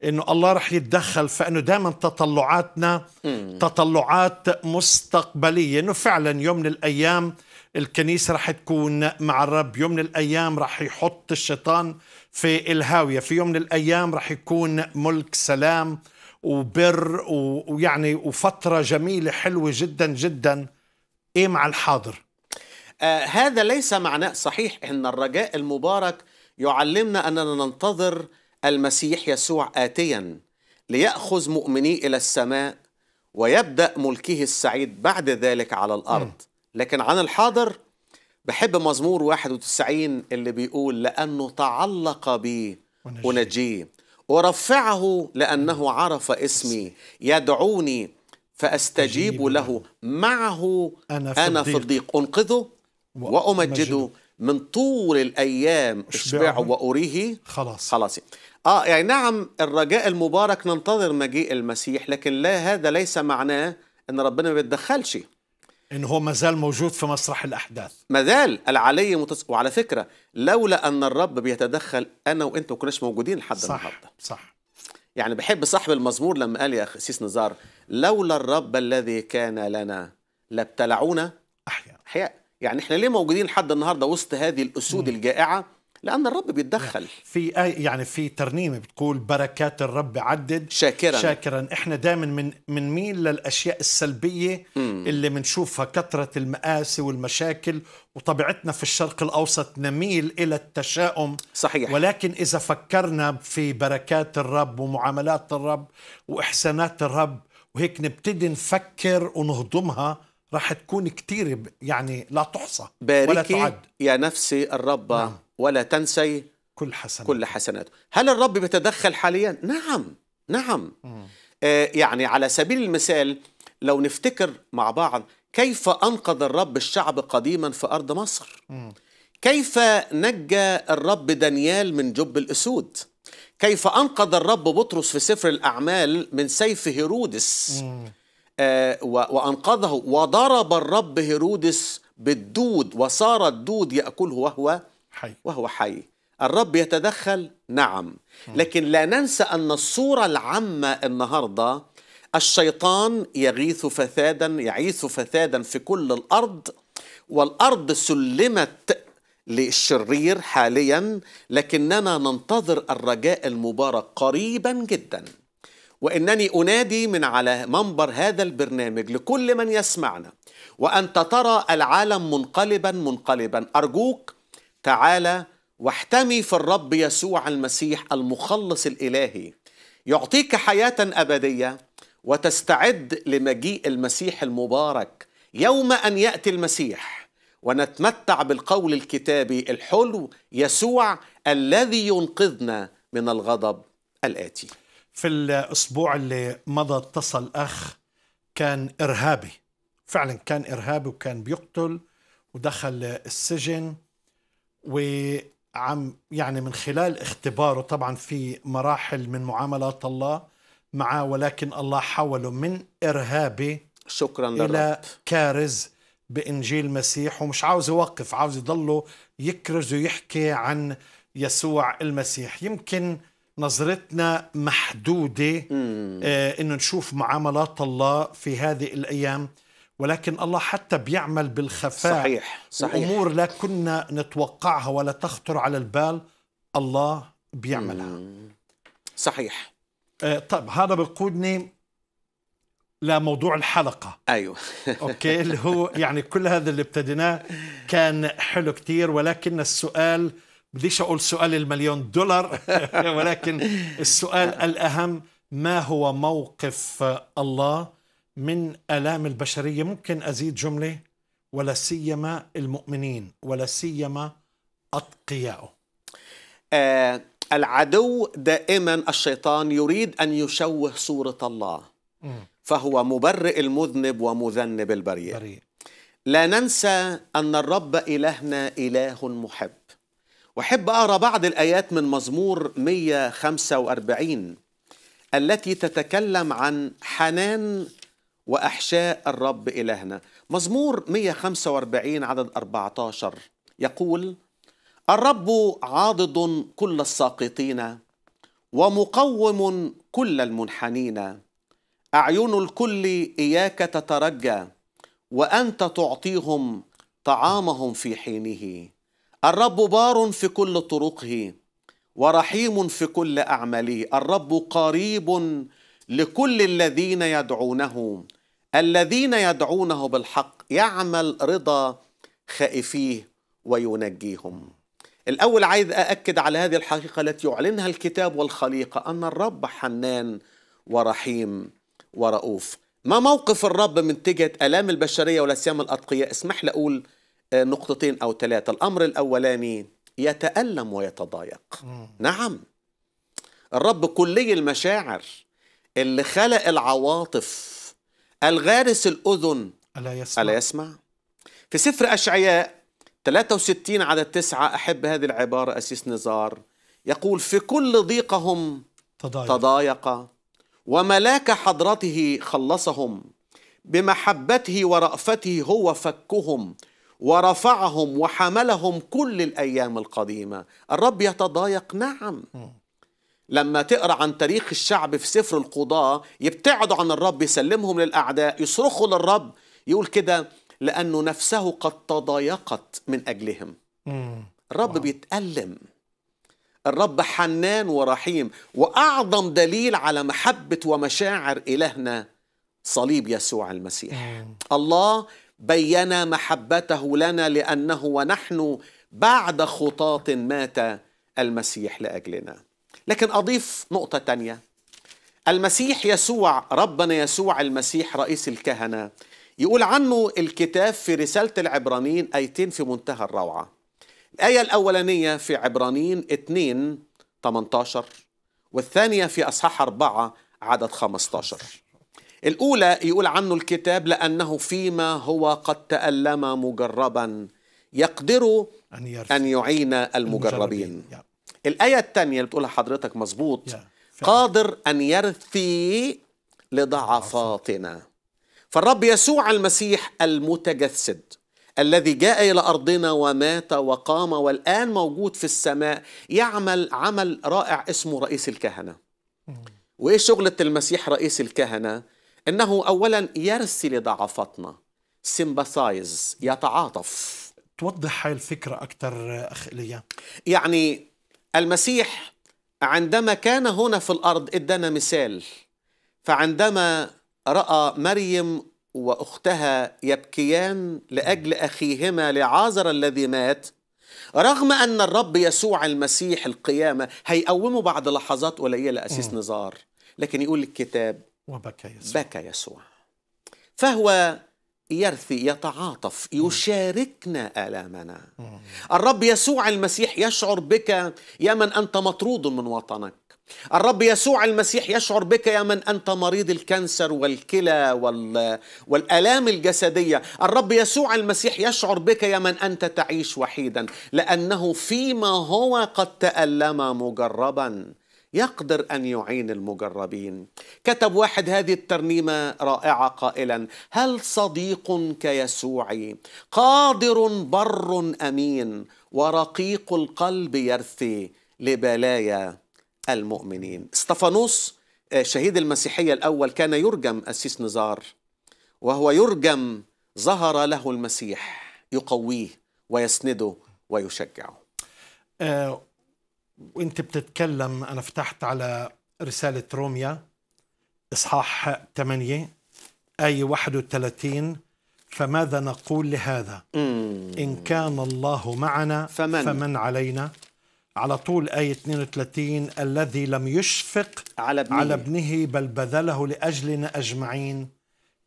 إنه الله رح يتدخل، فإنه دائما تطلعاتنا تطلعات مستقبلية، إنه فعلا يوم من الأيام الكنيسة رح تكون مع الرب، يوم من الأيام رح يحط الشيطان في الهاوية، في يوم من الأيام رح يكون ملك سلام وبر، ويعني وفترة جميلة حلوة جدا جدا. إيه مع الحاضر؟ آه هذا ليس معناه صحيح إن الرجاء المبارك يعلمنا أننا ننتظر المسيح يسوع آتيا ليأخذ مؤمنيه إلى السماء ويبدأ ملكه السعيد بعد ذلك على الأرض. لكن عن الحاضر بحب مزمور واحد وتسعين اللي بيقول: لأنه تعلق بي أنجيه، ورفعه لأنه عرف اسمي، يدعوني فأستجيب له، معه أنا في الضيق أنقذه وأمجده، من طول الأيام أشبعه وأريه خلاص خلاصي. آه يعني نعم الرجاء المبارك ننتظر مجيء المسيح، لكن لا، هذا ليس معناه أن ربنا ما بيتدخلش، إن هو مازال موجود في مسرح الأحداث، مازال العلي متص... وعلى فكرة لولا أن الرب بيتدخل أنا وأنت ما كناش موجودين لحد النهارده. صح. يعني بحب صاحب المزمور لما قال يا قسيس نزار: لولا الرب الذي كان لنا لابتلعونا أحياء أحياء. يعني احنا ليه موجودين لحد النهارده وسط هذه الاسود الجائعه؟ لان الرب بيتدخل. في يعني في ترنيمه بتقول: بركات الرب عدد شاكرا شاكرا. احنا دايما من من مين للاشياء السلبيه مم. اللي بنشوفها، كثره المآسي والمشاكل، وطبيعتنا في الشرق الاوسط نميل الى التشاؤم. صحيح. ولكن اذا فكرنا في بركات الرب ومعاملات الرب واحسانات الرب، وهيك نبتدي نفكر ونهضمها، راح تكون كتير يعني لا تحصى ولا تعد. يا نفسي الرب نعم. ولا تنسي كل حسناته كل حسناته. هل الرب بيتدخل حاليا؟ نعم نعم. آه يعني على سبيل المثال لو نفتكر مع بعض كيف أنقذ الرب الشعب قديما في أرض مصر، مم. كيف نجى الرب دانيال من جب الأسود، كيف أنقذ الرب بطرس في سفر الأعمال من سيف هيرودس، مم. وأنقذه، وضرب الرب هيرودس بالدود وصار الدود يأكله وهو حي وهو حي. الرب يتدخل نعم، لكن لا ننسى أن الصورة العامة النهاردة الشيطان يغيث فسادا يعيث فسادا في كل الأرض، والأرض سلمت للشرير حاليا، لكننا ننتظر الرجاء المبارك قريبا جدا. وإنني أنادي من على منبر هذا البرنامج لكل من يسمعنا، وأنت ترى العالم منقلبا منقلبا، أرجوك تعال واحتمي في الرب يسوع المسيح المخلص الإلهي يعطيك حياة أبدية وتستعد لمجيء المسيح المبارك يوم أن يأتي المسيح، ونتمتع بالقول الكتابي الحلو يسوع الذي ينقذنا من الغضب الآتي. في الأسبوع اللي مضى اتصل أخ كان إرهابي، فعلا كان إرهابي وكان بيقتل ودخل السجن، وعم يعني من خلال اختباره طبعا في مراحل من معاملات الله معه، ولكن الله حوله من إرهابي شكرا لله إلى كارز بإنجيل المسيح، ومش عاوز يوقف، عاوز يضله يكرز ويحكي عن يسوع المسيح. يمكن نظرتنا محدودة آه إنه نشوف معاملات الله في هذه الأيام، ولكن الله حتى بيعمل بالخفاء. صحيح صحيح. أمور لا كنا نتوقعها ولا تخطر على البال الله بيعملها. مم. صحيح. آه طب هذا بيقودني لموضوع الحلقة. أيوه أوكي، اللي هو يعني كل هذا اللي ابتديناه كان حلو كتير، ولكن السؤال بديش أقول سؤال المليون دولار ولكن السؤال الأهم، ما هو موقف الله من آلام البشرية؟ ممكن أزيد جملة، ولا سيما المؤمنين ولا سيما أتقياؤه. آه العدو دائما الشيطان يريد أن يشوه صورة الله، م. فهو مبرئ المذنب ومذنب البريء. بريء. لا ننسى أن الرب إلهنا إله محب. وأحب أقرأ بعض الآيات من مزمور مئة وخمسة وأربعين التي تتكلم عن حنان وأحشاء الرب إلهنا. مزمور مئة وخمسة وأربعين عدد أربعة عشر يقول: الرب عاضد كل الساقطين ومقوم كل المنحنين، أعين الكل إياك تترجى وأنت تعطيهم طعامهم في حينه. الرب بار في كل طرقه ورحيم في كل أعماله. الرب قريب لكل الذين يدعونه، الذين يدعونه بالحق يعمل رضا خائفيه وينجيهم. الأول عايز أأكد على هذه الحقيقة التي يعلنها الكتاب والخليقة، أن الرب حنان ورحيم ورؤوف. ما موقف الرب من تجاه آلام البشرية ولا سيما الأتقياء؟ اسمح لي أقول نقطتين أو ثلاثة. الأمر الأولاني، يتألم ويتضايق. مم. نعم، الرب كلي المشاعر، اللي خلق العواطف، الغارس الأذن ألا يسمع. ألا يسمع. في سفر أشعياء ثلاثة وستين عدد تسعة أحب هذه العبارة أسيس نزار، يقول: في كل ضيقهم تضايق, تضايق وملاك حضرته خلصهم، بمحبته ورأفته هو فكهم ورفعهم وحملهم كل الأيام القديمة. الرب يتضايق. نعم، لما تقرأ عن تاريخ الشعب في سفر القضاة يبتعدوا عن الرب، يسلمهم للأعداء، يصرخوا للرب، يقول كده: لأنه نفسه قد تضايقت من أجلهم. الرب بيتألم. الرب حنان ورحيم. وأعظم دليل على محبة ومشاعر إلهنا صليب يسوع المسيح. الله بيّن محبته لنا لأنه ونحن بعد خطاة مات المسيح لأجلنا. لكن أضيف نقطة تانية. المسيح يسوع، ربنا يسوع المسيح رئيس الكهنة، يقول عنه الكتاب في رسالة العبرانيين آيتين في منتهى الروعة. الآية الأولانية في عبرانيين اثنين ثمانية عشر، والثانية في أصحاح أربعة عدد خمسة عشر. الأولى يقول عنه الكتاب: لأنه فيما هو قد تألم مجربا يقدر أن, أن يعين المجربين. yeah. الآية الثانية اللي بتقولها حضرتك مظبوط، yeah. قادر أن يرثي لضعفاتنا. فالرب يسوع المسيح المتجسد الذي جاء إلى أرضنا ومات وقام والآن موجود في السماء يعمل عمل رائع اسمه رئيس الكهنة. mm. وإيه شغلة المسيح رئيس الكهنة؟ إنه أولاً يرثي لضعفاتنا، سيمباثايز، يتعاطف. توضح هاي الفكرة أكثر أخ إيليا. يعني المسيح عندما كان هنا في الأرض إدانا مثال، فعندما رأى مريم وأختها يبكيان لأجل أخيهما لعازر الذي مات، رغم أن الرب يسوع المسيح القيامة هيقومه بعد لحظات قليلة أسيس نزار، لكن يقول الكتاب وبكى يسوع. بكى يسوع فهو يرثي، يتعاطف، يشاركنا آلامنا. الرب يسوع المسيح يشعر بك يا من أنت مطرود من وطنك. الرب يسوع المسيح يشعر بك يا من أنت مريض الكانسر والكلى والآلام الجسدية. الرب يسوع المسيح يشعر بك يا من أنت تعيش وحيدا، لأنه فيما هو قد تألم مجربا يقدر أن يعين المجربين. كتب واحد هذه الترنيمة رائعة قائلا: هل صديق كيسوعي قادر بر أمين ورقيق القلب يرثي لبلايا المؤمنين. استفانوس شهيد المسيحية الأول كان يرجم أسيس نزار، وهو يرجم ظهر له المسيح يقويه ويسنده ويشجعه. أه وانت بتتكلم أنا فتحت على رسالة روميا إصحاح ثمانية آية واحد وثلاثين: فماذا نقول لهذا؟ مم. إن كان الله معنا فمن, فمن علينا. على طول آية اثنين وثلاثين: الذي لم يشفق على ابنه, على ابنه بل بذله لأجلنا أجمعين،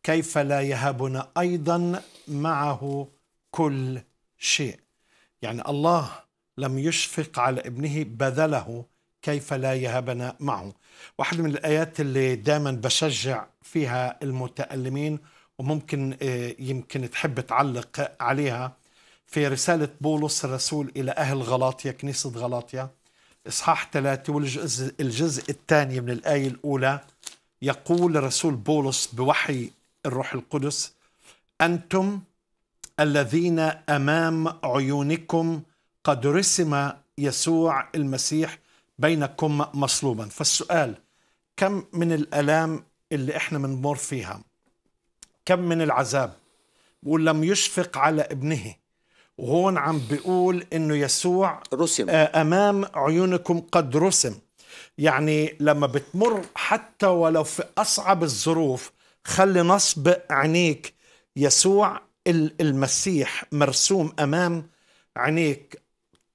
كيف لا يهبنا أيضا معه كل شيء. يعني الله لم يشفق على ابنه بذله، كيف لا يهبنا معه. واحد من الآيات اللي دائما بشجع فيها المتألمين وممكن يمكن تحب تعلق عليها في رسالة بولس الرسول إلى أهل غلاطيا، كنيسة غلاطيا، إصحاح ثلاثة والجزء الجزء الثاني من الآية الأولى، يقول الرسول بولس بوحي الروح القدس: أنتم الذين أمام عيونكم قد رسم يسوع المسيح بينكم مصلوبا. فالسؤال: كم من الآلام اللي إحنا بنمر فيها، كم من العذاب، ولم يشفق على ابنه، وهون عم بيقول إنه يسوع رسم أمام عيونكم قد رسم. يعني لما بتمر حتى ولو في أصعب الظروف، خلي نصب عينيك يسوع المسيح مرسوم أمام عينيك،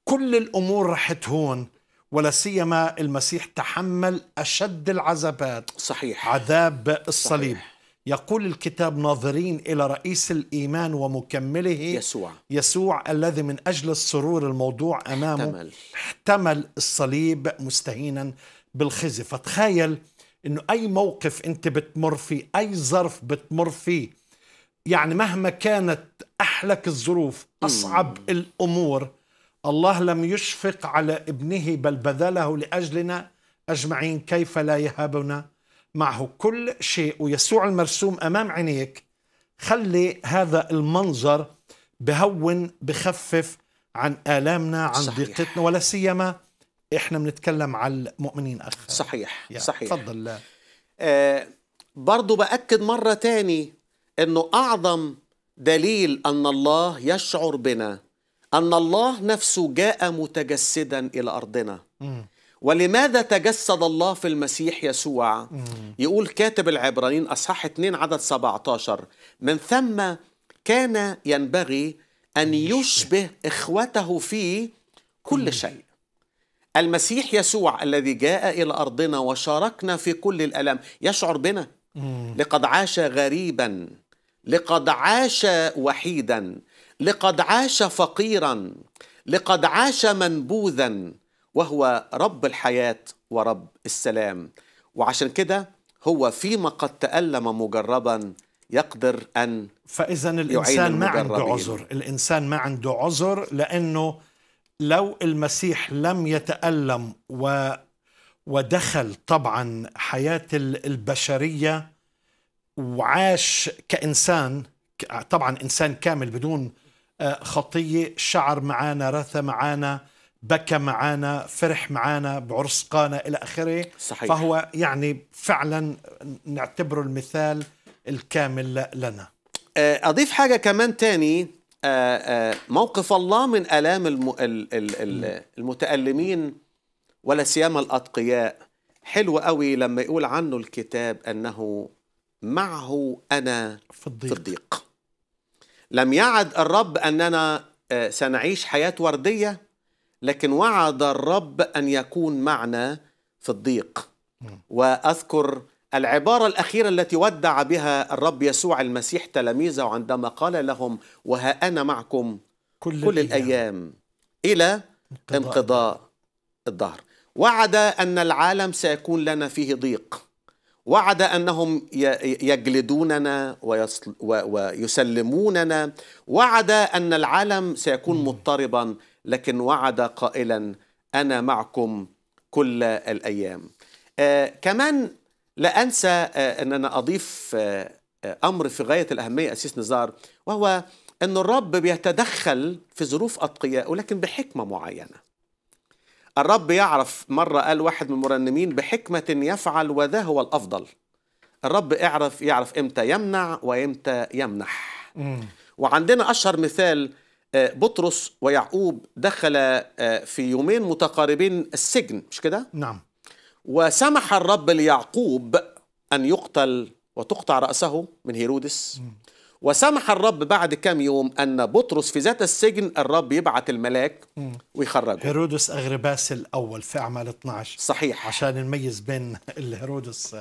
كل الأمور رح تهون، ولا سيما المسيح تحمل أشد العذابات. صحيح. عذاب الصليب. صحيح. يقول الكتاب: ناظرين إلى رئيس الإيمان ومكمله يسوع يسوع الذي من أجل السرور الموضوع أمامه احتمل, احتمل الصليب مستهينا بالخزي. فتخيل أنه أي موقف أنت بتمر فيه، أي ظرف بتمر فيه، يعني مهما كانت أحلك الظروف، أصعب م. الأمور، الله لم يشفق على ابنه بل بذله لأجلنا أجمعين، كيف لا يهابنا معه كل شيء. ويسوع المرسوم أمام عينيك، خلي هذا المنظر بهون، بخفف عن آلامنا، عن صحيح. ضيقتنا، ولا سيما إحنا بنتكلم على المؤمنين أخ. صحيح يعني. صحيح. تفضل. آه برضو بأكد مرة تاني أنه أعظم دليل أن الله يشعر بنا أن الله نفسه جاء متجسدا إلى أرضنا. م. ولماذا تجسد الله في المسيح يسوع؟ يقول كاتب العبرانيين أصحاح اثنين عدد سبعة عشر: من ثم كان ينبغي أن يشبه إخوته في كل شيء. المسيح يسوع الذي جاء إلى أرضنا وشاركنا في كل الألام يشعر بنا، لقد عاش غريبا، لقد عاش وحيدا، لقد عاش فقيرا، لقد عاش منبوذا، وهو رب الحياة ورب السلام. وعشان كده هو فيما قد تألم مجربا يقدر أن فإذا الإنسان ما عنده عذر، الإنسان ما عنده عذر، لأنه لو المسيح لم يتألم و ودخل طبعا حياة البشرية وعاش كإنسان، طبعا إنسان كامل بدون خطية، شعر معانا، رثى معانا، بكى معانا، فرح معانا بعرس قانا إلى آخره. صحيح. فهو يعني فعلا نعتبره المثال الكامل لنا. أضيف حاجة كمان تاني، موقف الله من آلام المتألمين ولا سيما الأتقياء حلو قوي لما يقول عنه الكتاب أنه معه أنا في الضيق. لم يعد الرب أننا سنعيش حياة وردية، لكن وعد الرب أن يكون معنا في الضيق. وأذكر العبارة الأخيرة التي ودع بها الرب يسوع المسيح تلاميذه عندما قال لهم: وها أنا معكم كل, كل الأيام, الأيام إلى انقضاء الدهر. وعد أن العالم سيكون لنا فيه ضيق، وعد أنهم يجلدوننا ويسلموننا، وعد أن العالم سيكون مضطربا، لكن وعد قائلا: أنا معكم كل الأيام. آه كمان لا أنسى آه أن أنا أضيف آه أمر في غاية الأهمية أسيس نزار، وهو أن الرب بيتدخل في ظروف أتقياء ولكن بحكمة معينة. الرب يعرف، مرة قال واحد من المرنمين: بحكمة يفعل وذا هو الأفضل. الرب يعرف يعرف إمتى يمنع وإمتى يمنح. مم. وعندنا أشهر مثال بطرس ويعقوب، دخل في يومين متقاربين السجن، مش كده؟ نعم. وسمح الرب ليعقوب أن يقتل وتقطع رأسه من هيرودس. مم. وسمح الرب بعد كم يوم أن بطرس في ذات السجن الرب يبعت الملاك ويخرجه. هيرودس أغرباس الأول في أعمال اثني عشر، صحيح، عشان نميز بين الهيرودس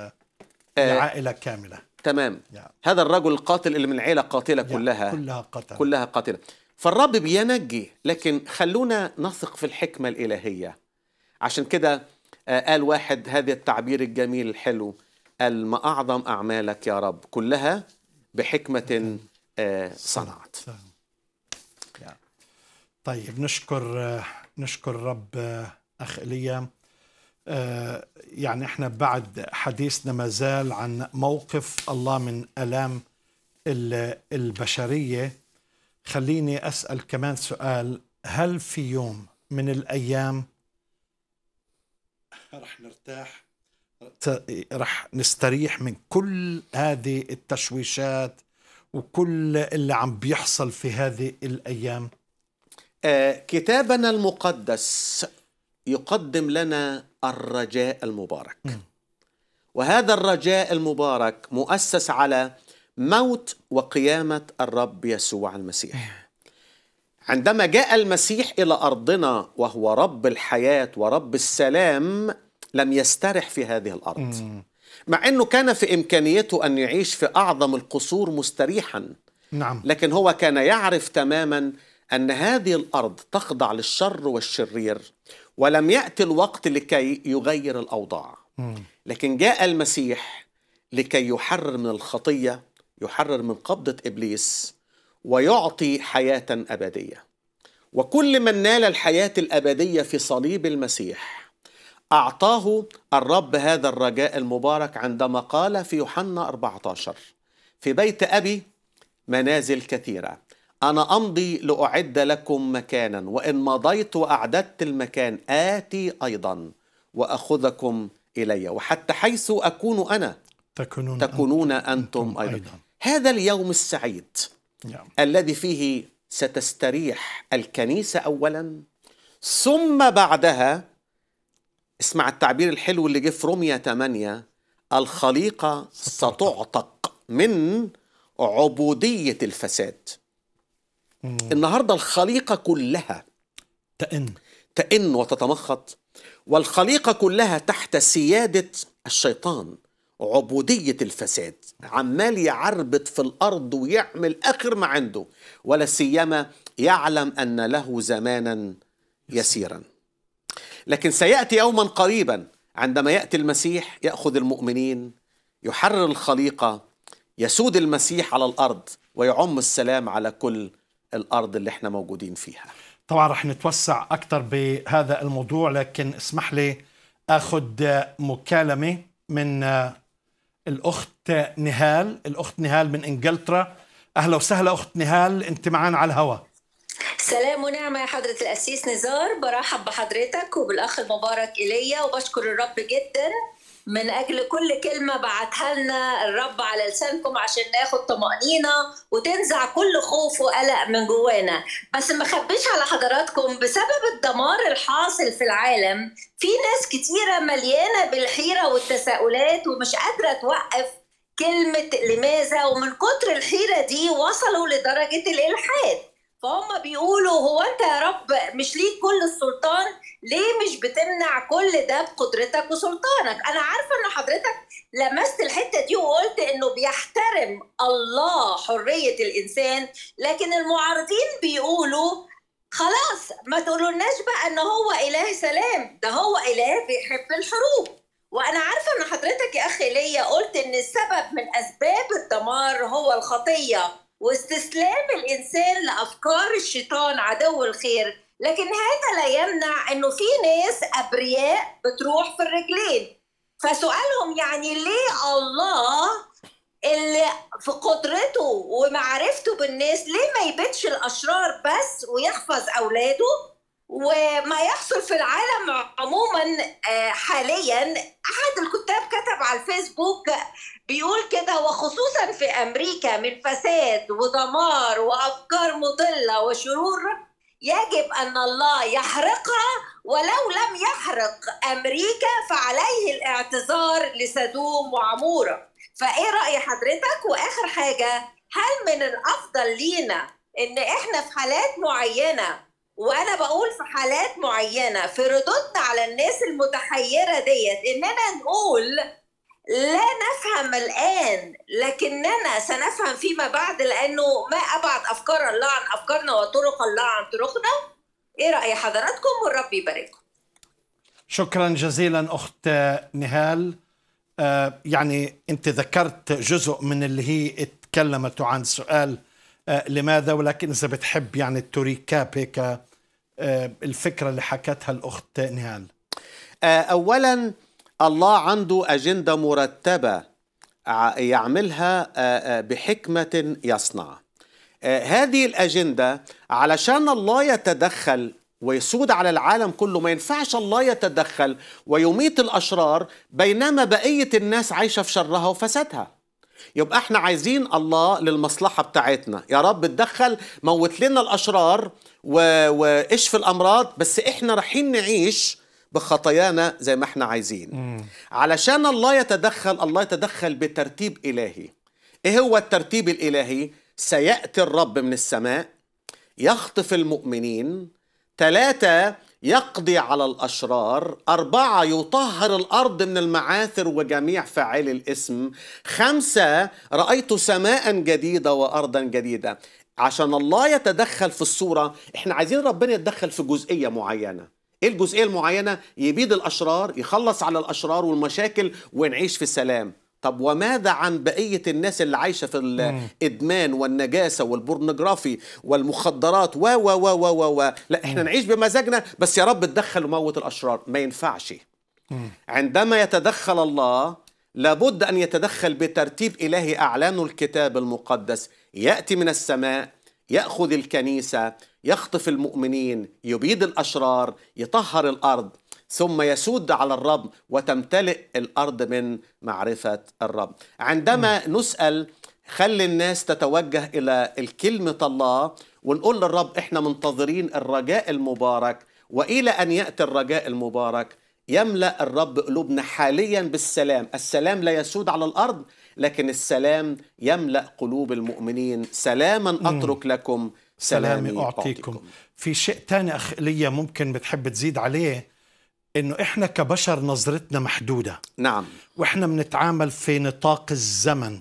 العائلة آه كاملة. تمام. يعني هذا الرجل القاتل اللي من عائلة قاتلة، يعني كلها كلها قاتلة كلها قاتلة. فالرب بينجي، لكن خلونا نثق في الحكمة الإلهية. عشان كده آه قال واحد هذا التعبير الجميل الحلو، قال: ما أعظم أعمالك يا رب، كلها بحكمة صنعت. طيب، نشكر نشكر رب أخ إيليا. يعني احنا بعد حديثنا ما زال عن موقف الله من آلام البشرية. خليني أسأل كمان سؤال: هل في يوم من الأيام رح نرتاح، رح نستريح من كل هذه التشويشات وكل اللي عم بيحصل في هذه الأيام؟ آه كتابنا المقدس يقدم لنا الرجاء المبارك. م. وهذا الرجاء المبارك مؤسس على موت وقيامة الرب يسوع المسيح. عندما جاء المسيح إلى أرضنا وهو رب الحياة ورب السلام، لم يسترح في هذه الأرض، مع أنه كان في إمكانيته أن يعيش في أعظم القصور مستريحا. نعم. لكن هو كان يعرف تماما أن هذه الأرض تخضع للشر والشرير، ولم يأتي الوقت لكي يغير الأوضاع. مم. لكن جاء المسيح لكي يحرر من الخطية، يحرر من قبضة إبليس، ويعطي حياة أبدية. وكل من نال الحياة الأبدية في صليب المسيح أعطاه الرب هذا الرجاء المبارك، عندما قال في يوحنا أربعة عشر: في بيت أبي منازل كثيرة، أنا أمضي لأعد لكم مكانا، وإن مضيت وأعددت المكان آتي أيضا وأخذكم إلي، وحتى حيث أكون أنا تكونون, تكونون أنتم, أنتم أيضا. أيضا هذا اليوم السعيد يعني. الذي فيه ستستريح الكنيسة أولا، ثم بعدها اسمع التعبير الحلو اللي جه في رومية ثمانية: الخليقة ستعتق من عبودية الفساد. مم. النهاردة الخليقة كلها تئن تئن وتتمخط، والخليقة كلها تحت سيادة الشيطان، عبودية الفساد. عمال يعربط في الأرض ويعمل آخر ما عنده، ولا سيما يعلم أن له زمانا يسيرا. لكن سيأتي يوما قريبا عندما يأتي المسيح، يأخذ المؤمنين، يحرر الخليقة، يسود المسيح على الأرض، ويعم السلام على كل الأرض اللي احنا موجودين فيها. طبعا رح نتوسع أكثر بهذا الموضوع، لكن اسمح لي أخذ مكالمة من الأخت نهال. الأخت نهال من إنجلترا. أهلا وسهلا أخت نهال، أنت معنا على الهواء. سلام ونعمة يا حضرة القسيس نزار، برحب بحضرتك وبالأخ المبارك إيليا، وبشكر الرب جدا من أجل كل كلمة بعتها لنا الرب على لسانكم عشان ناخد طمأنينة وتنزع كل خوف وقلق من جوانا. بس ما خبيش على حضراتكم، بسبب الدمار الحاصل في العالم في ناس كتيرة مليانة بالحيرة والتساؤلات ومش قادرة توقف كلمة لماذا، ومن كتر الحيرة دي وصلوا لدرجة الإلحاد. فهم بيقولوا هو انت يا رب مش ليك كل السلطان، ليه مش بتمنع كل ده بقدرتك وسلطانك؟ انا عارفه ان حضرتك لمست الحته دي وقلت انه بيحترم الله حريه الانسان، لكن المعارضين بيقولوا خلاص ما تقولولناش بقى ان هو اله سلام، ده هو اله بيحب الحروب. وانا عارفه ان حضرتك يا اخي إيليا قلت ان السبب من اسباب الدمار هو الخطيه واستسلام الانسان لافكار الشيطان عدو الخير، لكن هذا لا يمنع انه في ناس ابرياء بتروح في الرجلين. فسؤالهم يعني ليه الله اللي في قدرته ومعرفته بالناس ليه ما يبيدش الاشرار بس ويحفظ اولاده؟ وما يحصل في العالم عموما حاليا، احد الكتاب كتب على الفيسبوك بيقول كده، وخصوصا في امريكا من فساد ودمار وافكار مضله وشرور يجب ان الله يحرقها، ولو لم يحرق امريكا فعليه الاعتذار لسدوم وعموره. فايه راي حضرتك؟ واخر حاجه، هل من الافضل لينا ان احنا في حالات معينه، وانا بقول في حالات معينه في ردودنا على الناس المتحيره ديت، اننا نقول لا نفهم الان لكننا سنفهم فيما بعد، لانه ما ابعد افكار الله عن افكارنا وطرق الله عن طرقنا؟ ايه راي حضراتكم؟ والرب يبارككم. شكرا جزيلا اخت نهال. آه يعني انت ذكرت جزء من اللي هي اتكلمت عن سؤال آه لماذا، ولكن اذا بتحب يعني تريكاب هيك آه الفكره اللي حكتها الاخت نهال. آه اولا الله عنده أجندة مرتبة يعملها بحكمة يصنع هذه الأجندة، علشان الله يتدخل ويسود على العالم كله. ما ينفعش الله يتدخل ويميت الأشرار بينما بقية الناس عايشة في شرها وفسادها. يبقى احنا عايزين الله للمصلحة بتاعتنا، يا رب اتدخل موت لنا الأشرار واشفي الأمراض، بس احنا رايحين نعيش بخطايانا زي ما احنا عايزين. مم. علشان الله يتدخل، الله يتدخل بترتيب إلهي. ايه هو الترتيب الإلهي؟ سيأتي الرب من السماء يخطف المؤمنين، ثلاثة يقضي على الأشرار، أربعة يطهر الأرض من المعاثر وجميع فاعلي الإثم، خمسة رأيت سماء جديدة وأرضا جديدة. عشان الله يتدخل في الصورة، احنا عايزين ربنا يتدخل في جزئية معينة. ايه الجزئيه المعينه؟ يبيد الاشرار، يخلص على الاشرار والمشاكل ونعيش في السلام. طب وماذا عن بقيه الناس اللي عايشه في الادمان والنجاسه والبورنوجرافي والمخدرات و و و و و لا احنا نعيش بمزاجنا، بس يا رب اتدخل وموت الاشرار. ما ينفعش. عندما يتدخل الله لابد ان يتدخل بترتيب الهي اعلانه الكتاب المقدس. ياتي من السماء، ياخذ الكنيسه، يخطف المؤمنين، يبيد الأشرار، يطهر الأرض، ثم يسود على الرب وتمتلئ الأرض من معرفة الرب. عندما م. نسأل، خلي الناس تتوجه إلى الكلمة الله ونقول للرب إحنا منتظرين الرجاء المبارك، وإلى أن يأتي الرجاء المبارك يملأ الرب قلوبنا حاليا بالسلام. السلام لا يسود على الأرض، لكن السلام يملأ قلوب المؤمنين. سلاما أترك لكم سلامي أعطيكم. في شيء تاني أخ إيليا ممكن بتحب تزيد عليه، إنه إحنا كبشر نظرتنا محدودة. نعم. وإحنا بنتعامل في نطاق الزمن،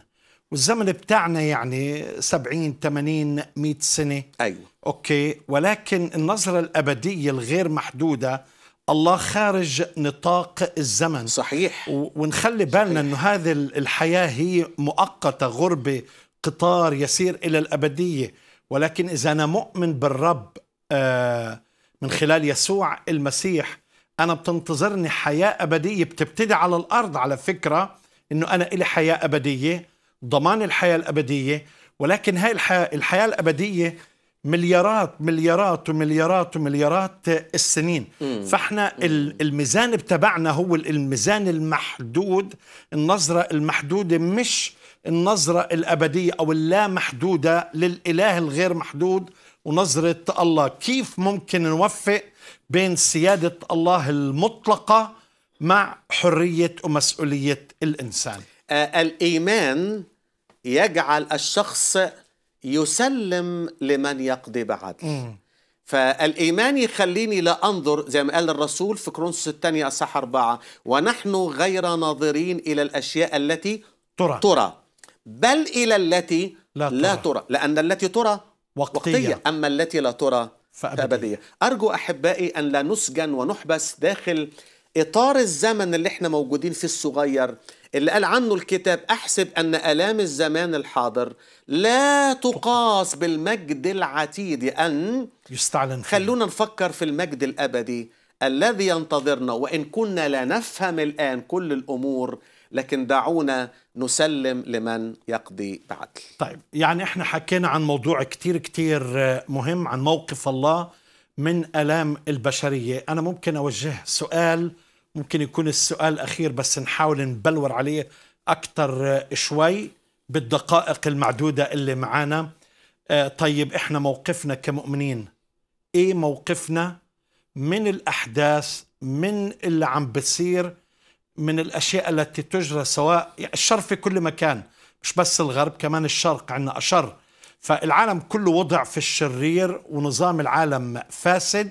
والزمن بتاعنا يعني سبعين ثمانين مئة سنة. أيوة. أوكي. ولكن النظرة الأبدية الغير محدودة، الله خارج نطاق الزمن. صحيح. ونخلي بالنا إنه هذه الحياة هي مؤقتة، غربة، قطار يسير إلى الأبدية. ولكن إذا أنا مؤمن بالرب آه من خلال يسوع المسيح، أنا بتنتظرني حياة أبدية بتبتدي على الأرض. على فكرة إنه أنا إلي حياة أبدية، ضمان الحياة الأبدية، ولكن هاي الحياة, الحياة الأبدية مليارات مليارات ومليارات ومليارات السنين. مم. فإحنا مم. الميزان بتبعنا هو الميزان المحدود، النظرة المحدودة، مش النظرة الأبدية أو اللامحدودة للإله الغير محدود ونظرة الله. كيف ممكن نوفق بين سيادة الله المطلقة مع حرية ومسؤولية الإنسان؟ آه الإيمان يجعل الشخص يسلم لمن يقضي بعدل. مم. فالإيمان يخليني لا أنظر زي ما قال الرسول في كورنثوس الثانية أصحاح أربعة، ونحن غير ناظرين إلى الأشياء التي ترى ترى بل إلى التي لا ترى, لا ترى. لأن التي ترى وقتية. وقتية، أما التي لا ترى فأبدية. فأبدية. أرجو أحبائي أن لا نسجن ونحبس داخل إطار الزمن اللي احنا موجودين فيه الصغير اللي قال عنه الكتاب أحسب أن آلام الزمان الحاضر لا تقاس بالمجد العتيد أن يستعلن. خلونا نفكر في المجد الأبدي الذي ينتظرنا، وإن كنا لا نفهم الآن كل الأمور لكن دعونا نسلم لمن يقضي بعدل. طيب، يعني احنا حكينا عن موضوع كتير كتير مهم، عن موقف الله من آلام البشرية. أنا ممكن أوجه سؤال، ممكن يكون السؤال الأخير، بس نحاول نبلور عليه أكتر شوي بالدقائق المعدودة اللي معانا. طيب، إحنا موقفنا كمؤمنين إيه؟ موقفنا من الأحداث، من اللي عم بتصير، من الأشياء التي تجرى، سواء الشر في كل مكان، مش بس الغرب، كمان الشرق عندنا أشر. فالعالم كله وضع في الشرير، ونظام العالم فاسد،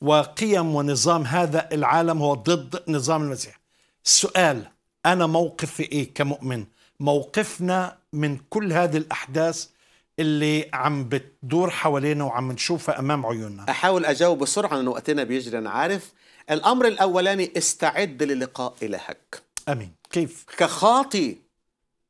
وقيم ونظام هذا العالم هو ضد نظام المسيح. السؤال، أنا موقفي إيه كمؤمن؟ موقفنا من كل هذه الأحداث اللي عم بتدور حوالينا وعم نشوفها أمام عيوننا. أحاول أجاوب بسرعة لأن وقتنا بيجري، أنا عارف. الأمر الأولاني، استعد للقاء إلهك. أمين. كيف؟ كخاطي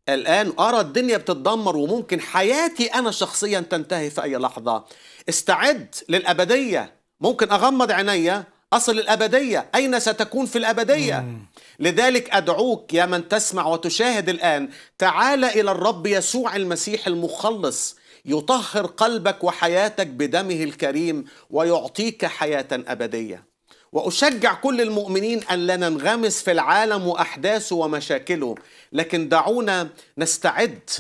الآن أرى الدنيا بتتدمر، وممكن حياتي أنا شخصيا تنتهي في أي لحظة. استعد للأبدية، ممكن أغمض عيني أصل الأبدية، أين ستكون في الأبدية؟ مم. لذلك أدعوك يا من تسمع وتشاهد الآن، تعال إلى الرب يسوع المسيح المخلص، يطهر قلبك وحياتك بدمه الكريم ويعطيك حياة أبدية. وأشجع كل المؤمنين أن لا ننغمس في العالم وأحداثه ومشاكله، لكن دعونا نستعد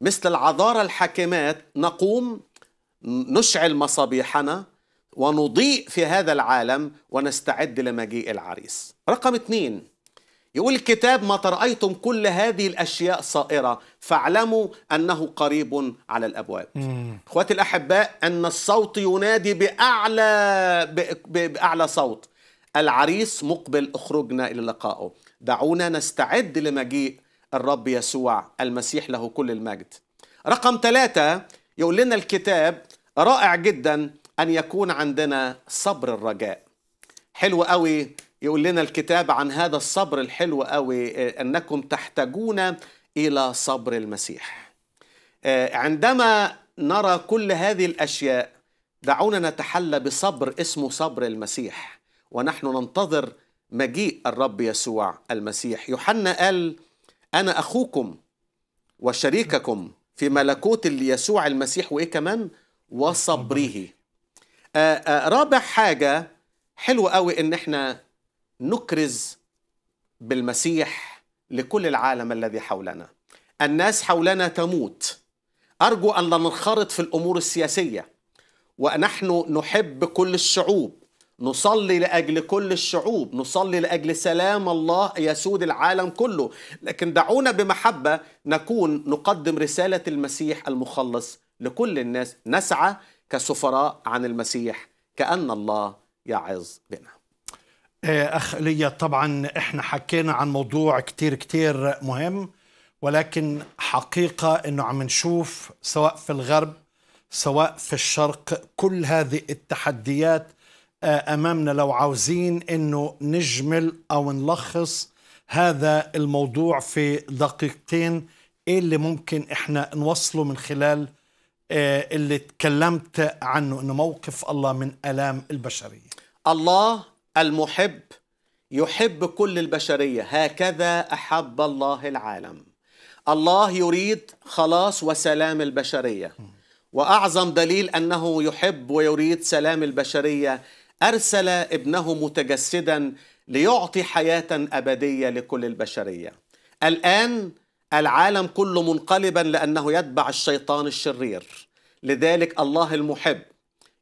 مثل العذارى الحاكمات، نقوم نشعل مصابيحنا ونضيء في هذا العالم ونستعد لمجيء العريس. رقم اثنين، يقول الكتاب ما ترأيتم كل هذه الأشياء صائرة فاعلموا أنه قريب على الأبواب. مم. إخواتي الأحباء، أن الصوت ينادي بأعلى, بأعلى صوت، العريس مقبل، اخرجنا إلى لقائه. دعونا نستعد لمجيء الرب يسوع المسيح، له كل المجد. رقم ثلاثة، يقول لنا الكتاب رائع جدا أن يكون عندنا صبر الرجاء. حلو قوي، يقول لنا الكتاب عن هذا الصبر الحلو قوي، أنكم تحتاجون إلى صبر المسيح. عندما نرى كل هذه الأشياء دعونا نتحلى بصبر اسمه صبر المسيح، ونحن ننتظر مجيء الرب يسوع المسيح. يوحنا قال أنا أخوكم وشريككم في ملكوت يسوع المسيح، وإيه كمان؟ وصبره. رابع حاجة حلو قوي، إن احنا نكرز بالمسيح لكل العالم الذي حولنا. الناس حولنا تموت، أرجو أن لا ننخرط في الأمور السياسية، ونحن نحب كل الشعوب، نصلي لأجل كل الشعوب، نصلي لأجل سلام الله يسود العالم كله، لكن دعونا بمحبة نكون نقدم رسالة المسيح المخلص لكل الناس، نسعى كسفراء عن المسيح كأن الله يعظ بنا. أخ إيليا، طبعا إحنا حكينا عن موضوع كتير كتير مهم، ولكن حقيقة إنه عم نشوف سواء في الغرب سواء في الشرق كل هذه التحديات أمامنا. لو عاوزين إنه نجمل أو نلخص هذا الموضوع في دقيقتين، إيه اللي ممكن إحنا نوصله من خلال اللي تكلمت عنه، إنه موقف الله من آلام البشرية؟ الله المحب يحب كل البشرية، هكذا أحب الله العالم. الله يريد خلاص وسلام البشرية، وأعظم دليل أنه يحب ويريد سلام البشرية أرسل ابنه متجسدا ليعطي حياة أبدية لكل البشرية. الآن العالم كله منقلبا لأنه يتبع الشيطان الشرير، لذلك الله المحب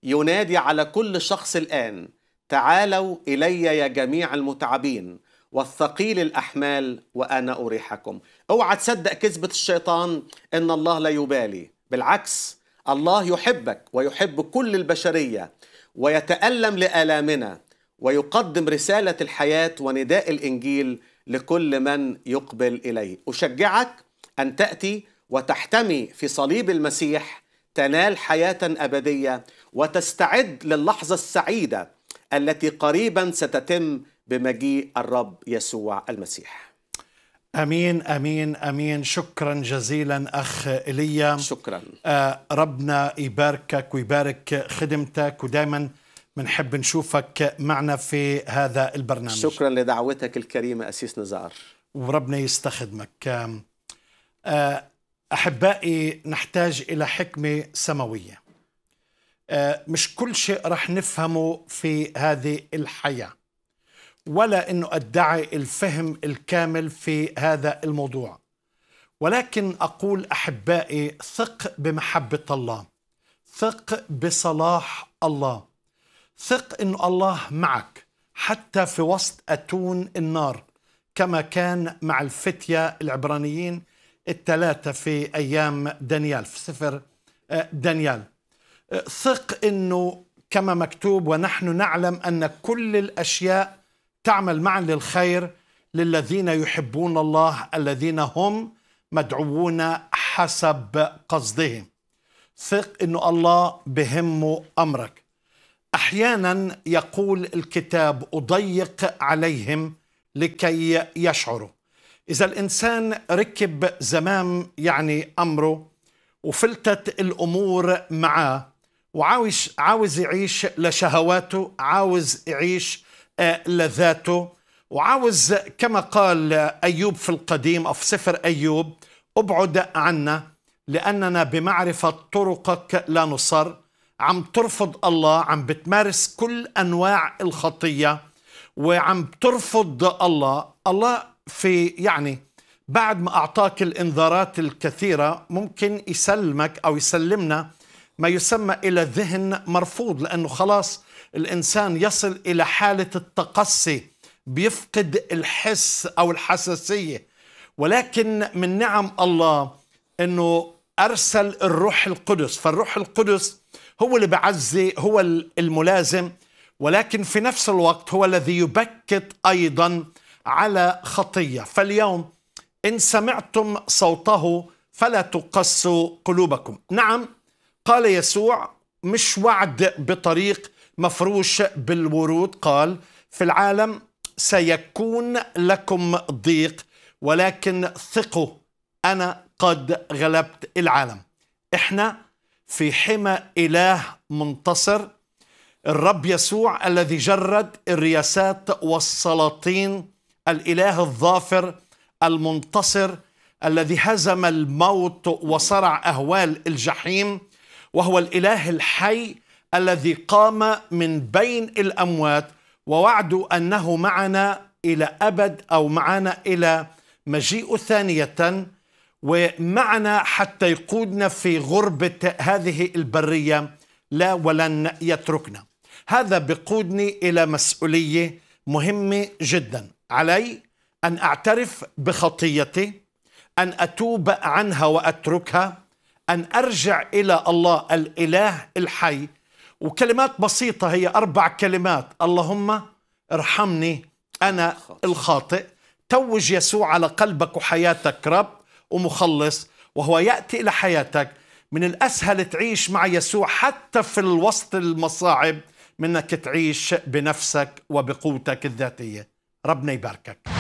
ينادي على كل شخص الآن، تعالوا إلي يا جميع المتعبين والثقيل الأحمال وأنا أريحكم. اوعى تصدق كذبة الشيطان إن الله لا يبالي، بالعكس الله يحبك ويحب كل البشرية ويتألم لآلامنا ويقدم رسالة الحياة ونداء الإنجيل لكل من يقبل إليه. أشجعك أن تأتي وتحتمي في صليب المسيح، تنال حياة أبدية وتستعد للحظة السعيدة التي قريبا ستتم بمجيء الرب يسوع المسيح. أمين أمين أمين. شكرا جزيلا أخ إيليا. شكرا. آه ربنا يباركك ويبارك خدمتك، ودائما بنحب نشوفك معنا في هذا البرنامج. شكرا لدعوتك الكريمة أسيس نزار، وربنا يستخدمك. آه أحبائي، نحتاج إلى حكمة سماوية. آه مش كل شيء رح نفهمه في هذه الحياة، ولا أنه أدعي الفهم الكامل في هذا الموضوع، ولكن أقول أحبائي، ثق بمحبة الله، ثق بصلاح الله، ثق أن الله معك حتى في وسط أتون النار، كما كان مع الفتية العبرانيين الثلاثة في أيام دانيال، في سفر دانيال. ثق أنه كما مكتوب: ونحن نعلم أن كل الأشياء تعمل معا للخير للذين يحبون الله الذين هم مدعوون حسب قصده. ثق أنه الله بهمه أمرك. أحيانا يقول الكتاب: أضيق عليهم لكي يشعروا. إذا الإنسان ركب زمام يعني أمره وفلتت الأمور معاه، وعاوز عاوز يعيش لشهواته، عاوز يعيش لذاته، وعاوز كما قال أيوب في القديم أو في سفر أيوب: أبعد عنا لأننا بمعرفة طرقك لا نصر. عم ترفض الله، عم بتمارس كل أنواع الخطية وعم ترفض الله. الله في يعني بعد ما أعطاك الإنذارات الكثيرة ممكن يسلمك أو يسلمنا ما يسمى إلى ذهن مرفوض، لأنه خلاص الإنسان يصل إلى حالة التقصي، بيفقد الحس أو الحساسية. ولكن من نعم الله أنه أرسل الروح القدس، فالروح القدس هو اللي بعزي، هو الملازم، ولكن في نفس الوقت هو الذي يبكت أيضا على خطية. فاليوم إن سمعتم صوته فلا تقسوا قلوبكم. نعم، قال يسوع، مش وعد بطريق مفروش بالورود، قال: في العالم سيكون لكم ضيق، ولكن ثقوا أنا قد غلبت العالم. إحنا في حمى إله منتصر، الرب يسوع الذي جرد الرياسات والسلاطين، الإله الظافر المنتصر الذي هزم الموت وصرع أهوال الجحيم، وهو الإله الحي الذي قام من بين الأموات، ووعده أنه معنا إلى أبد، أو معنا إلى مجيء ثانية، ومعنا حتى يقودنا في غربة هذه البرية، لا ولن يتركنا. هذا بقودني إلى مسؤولية مهمة جدا. علي أن أعترف بخطيتي، أن أتوب عنها وأتركها، أن أرجع إلى الله الإله الحي. وكلمات بسيطة، هي أربع كلمات: اللهم ارحمني أنا الخاطئ. توج يسوع على قلبك وحياتك رب ومخلص، وهو يأتي إلى حياتك. من الأسهل تعيش مع يسوع حتى في الوسط المصاعب، منك تعيش بنفسك وبقوتك الذاتية. ربنا يباركك.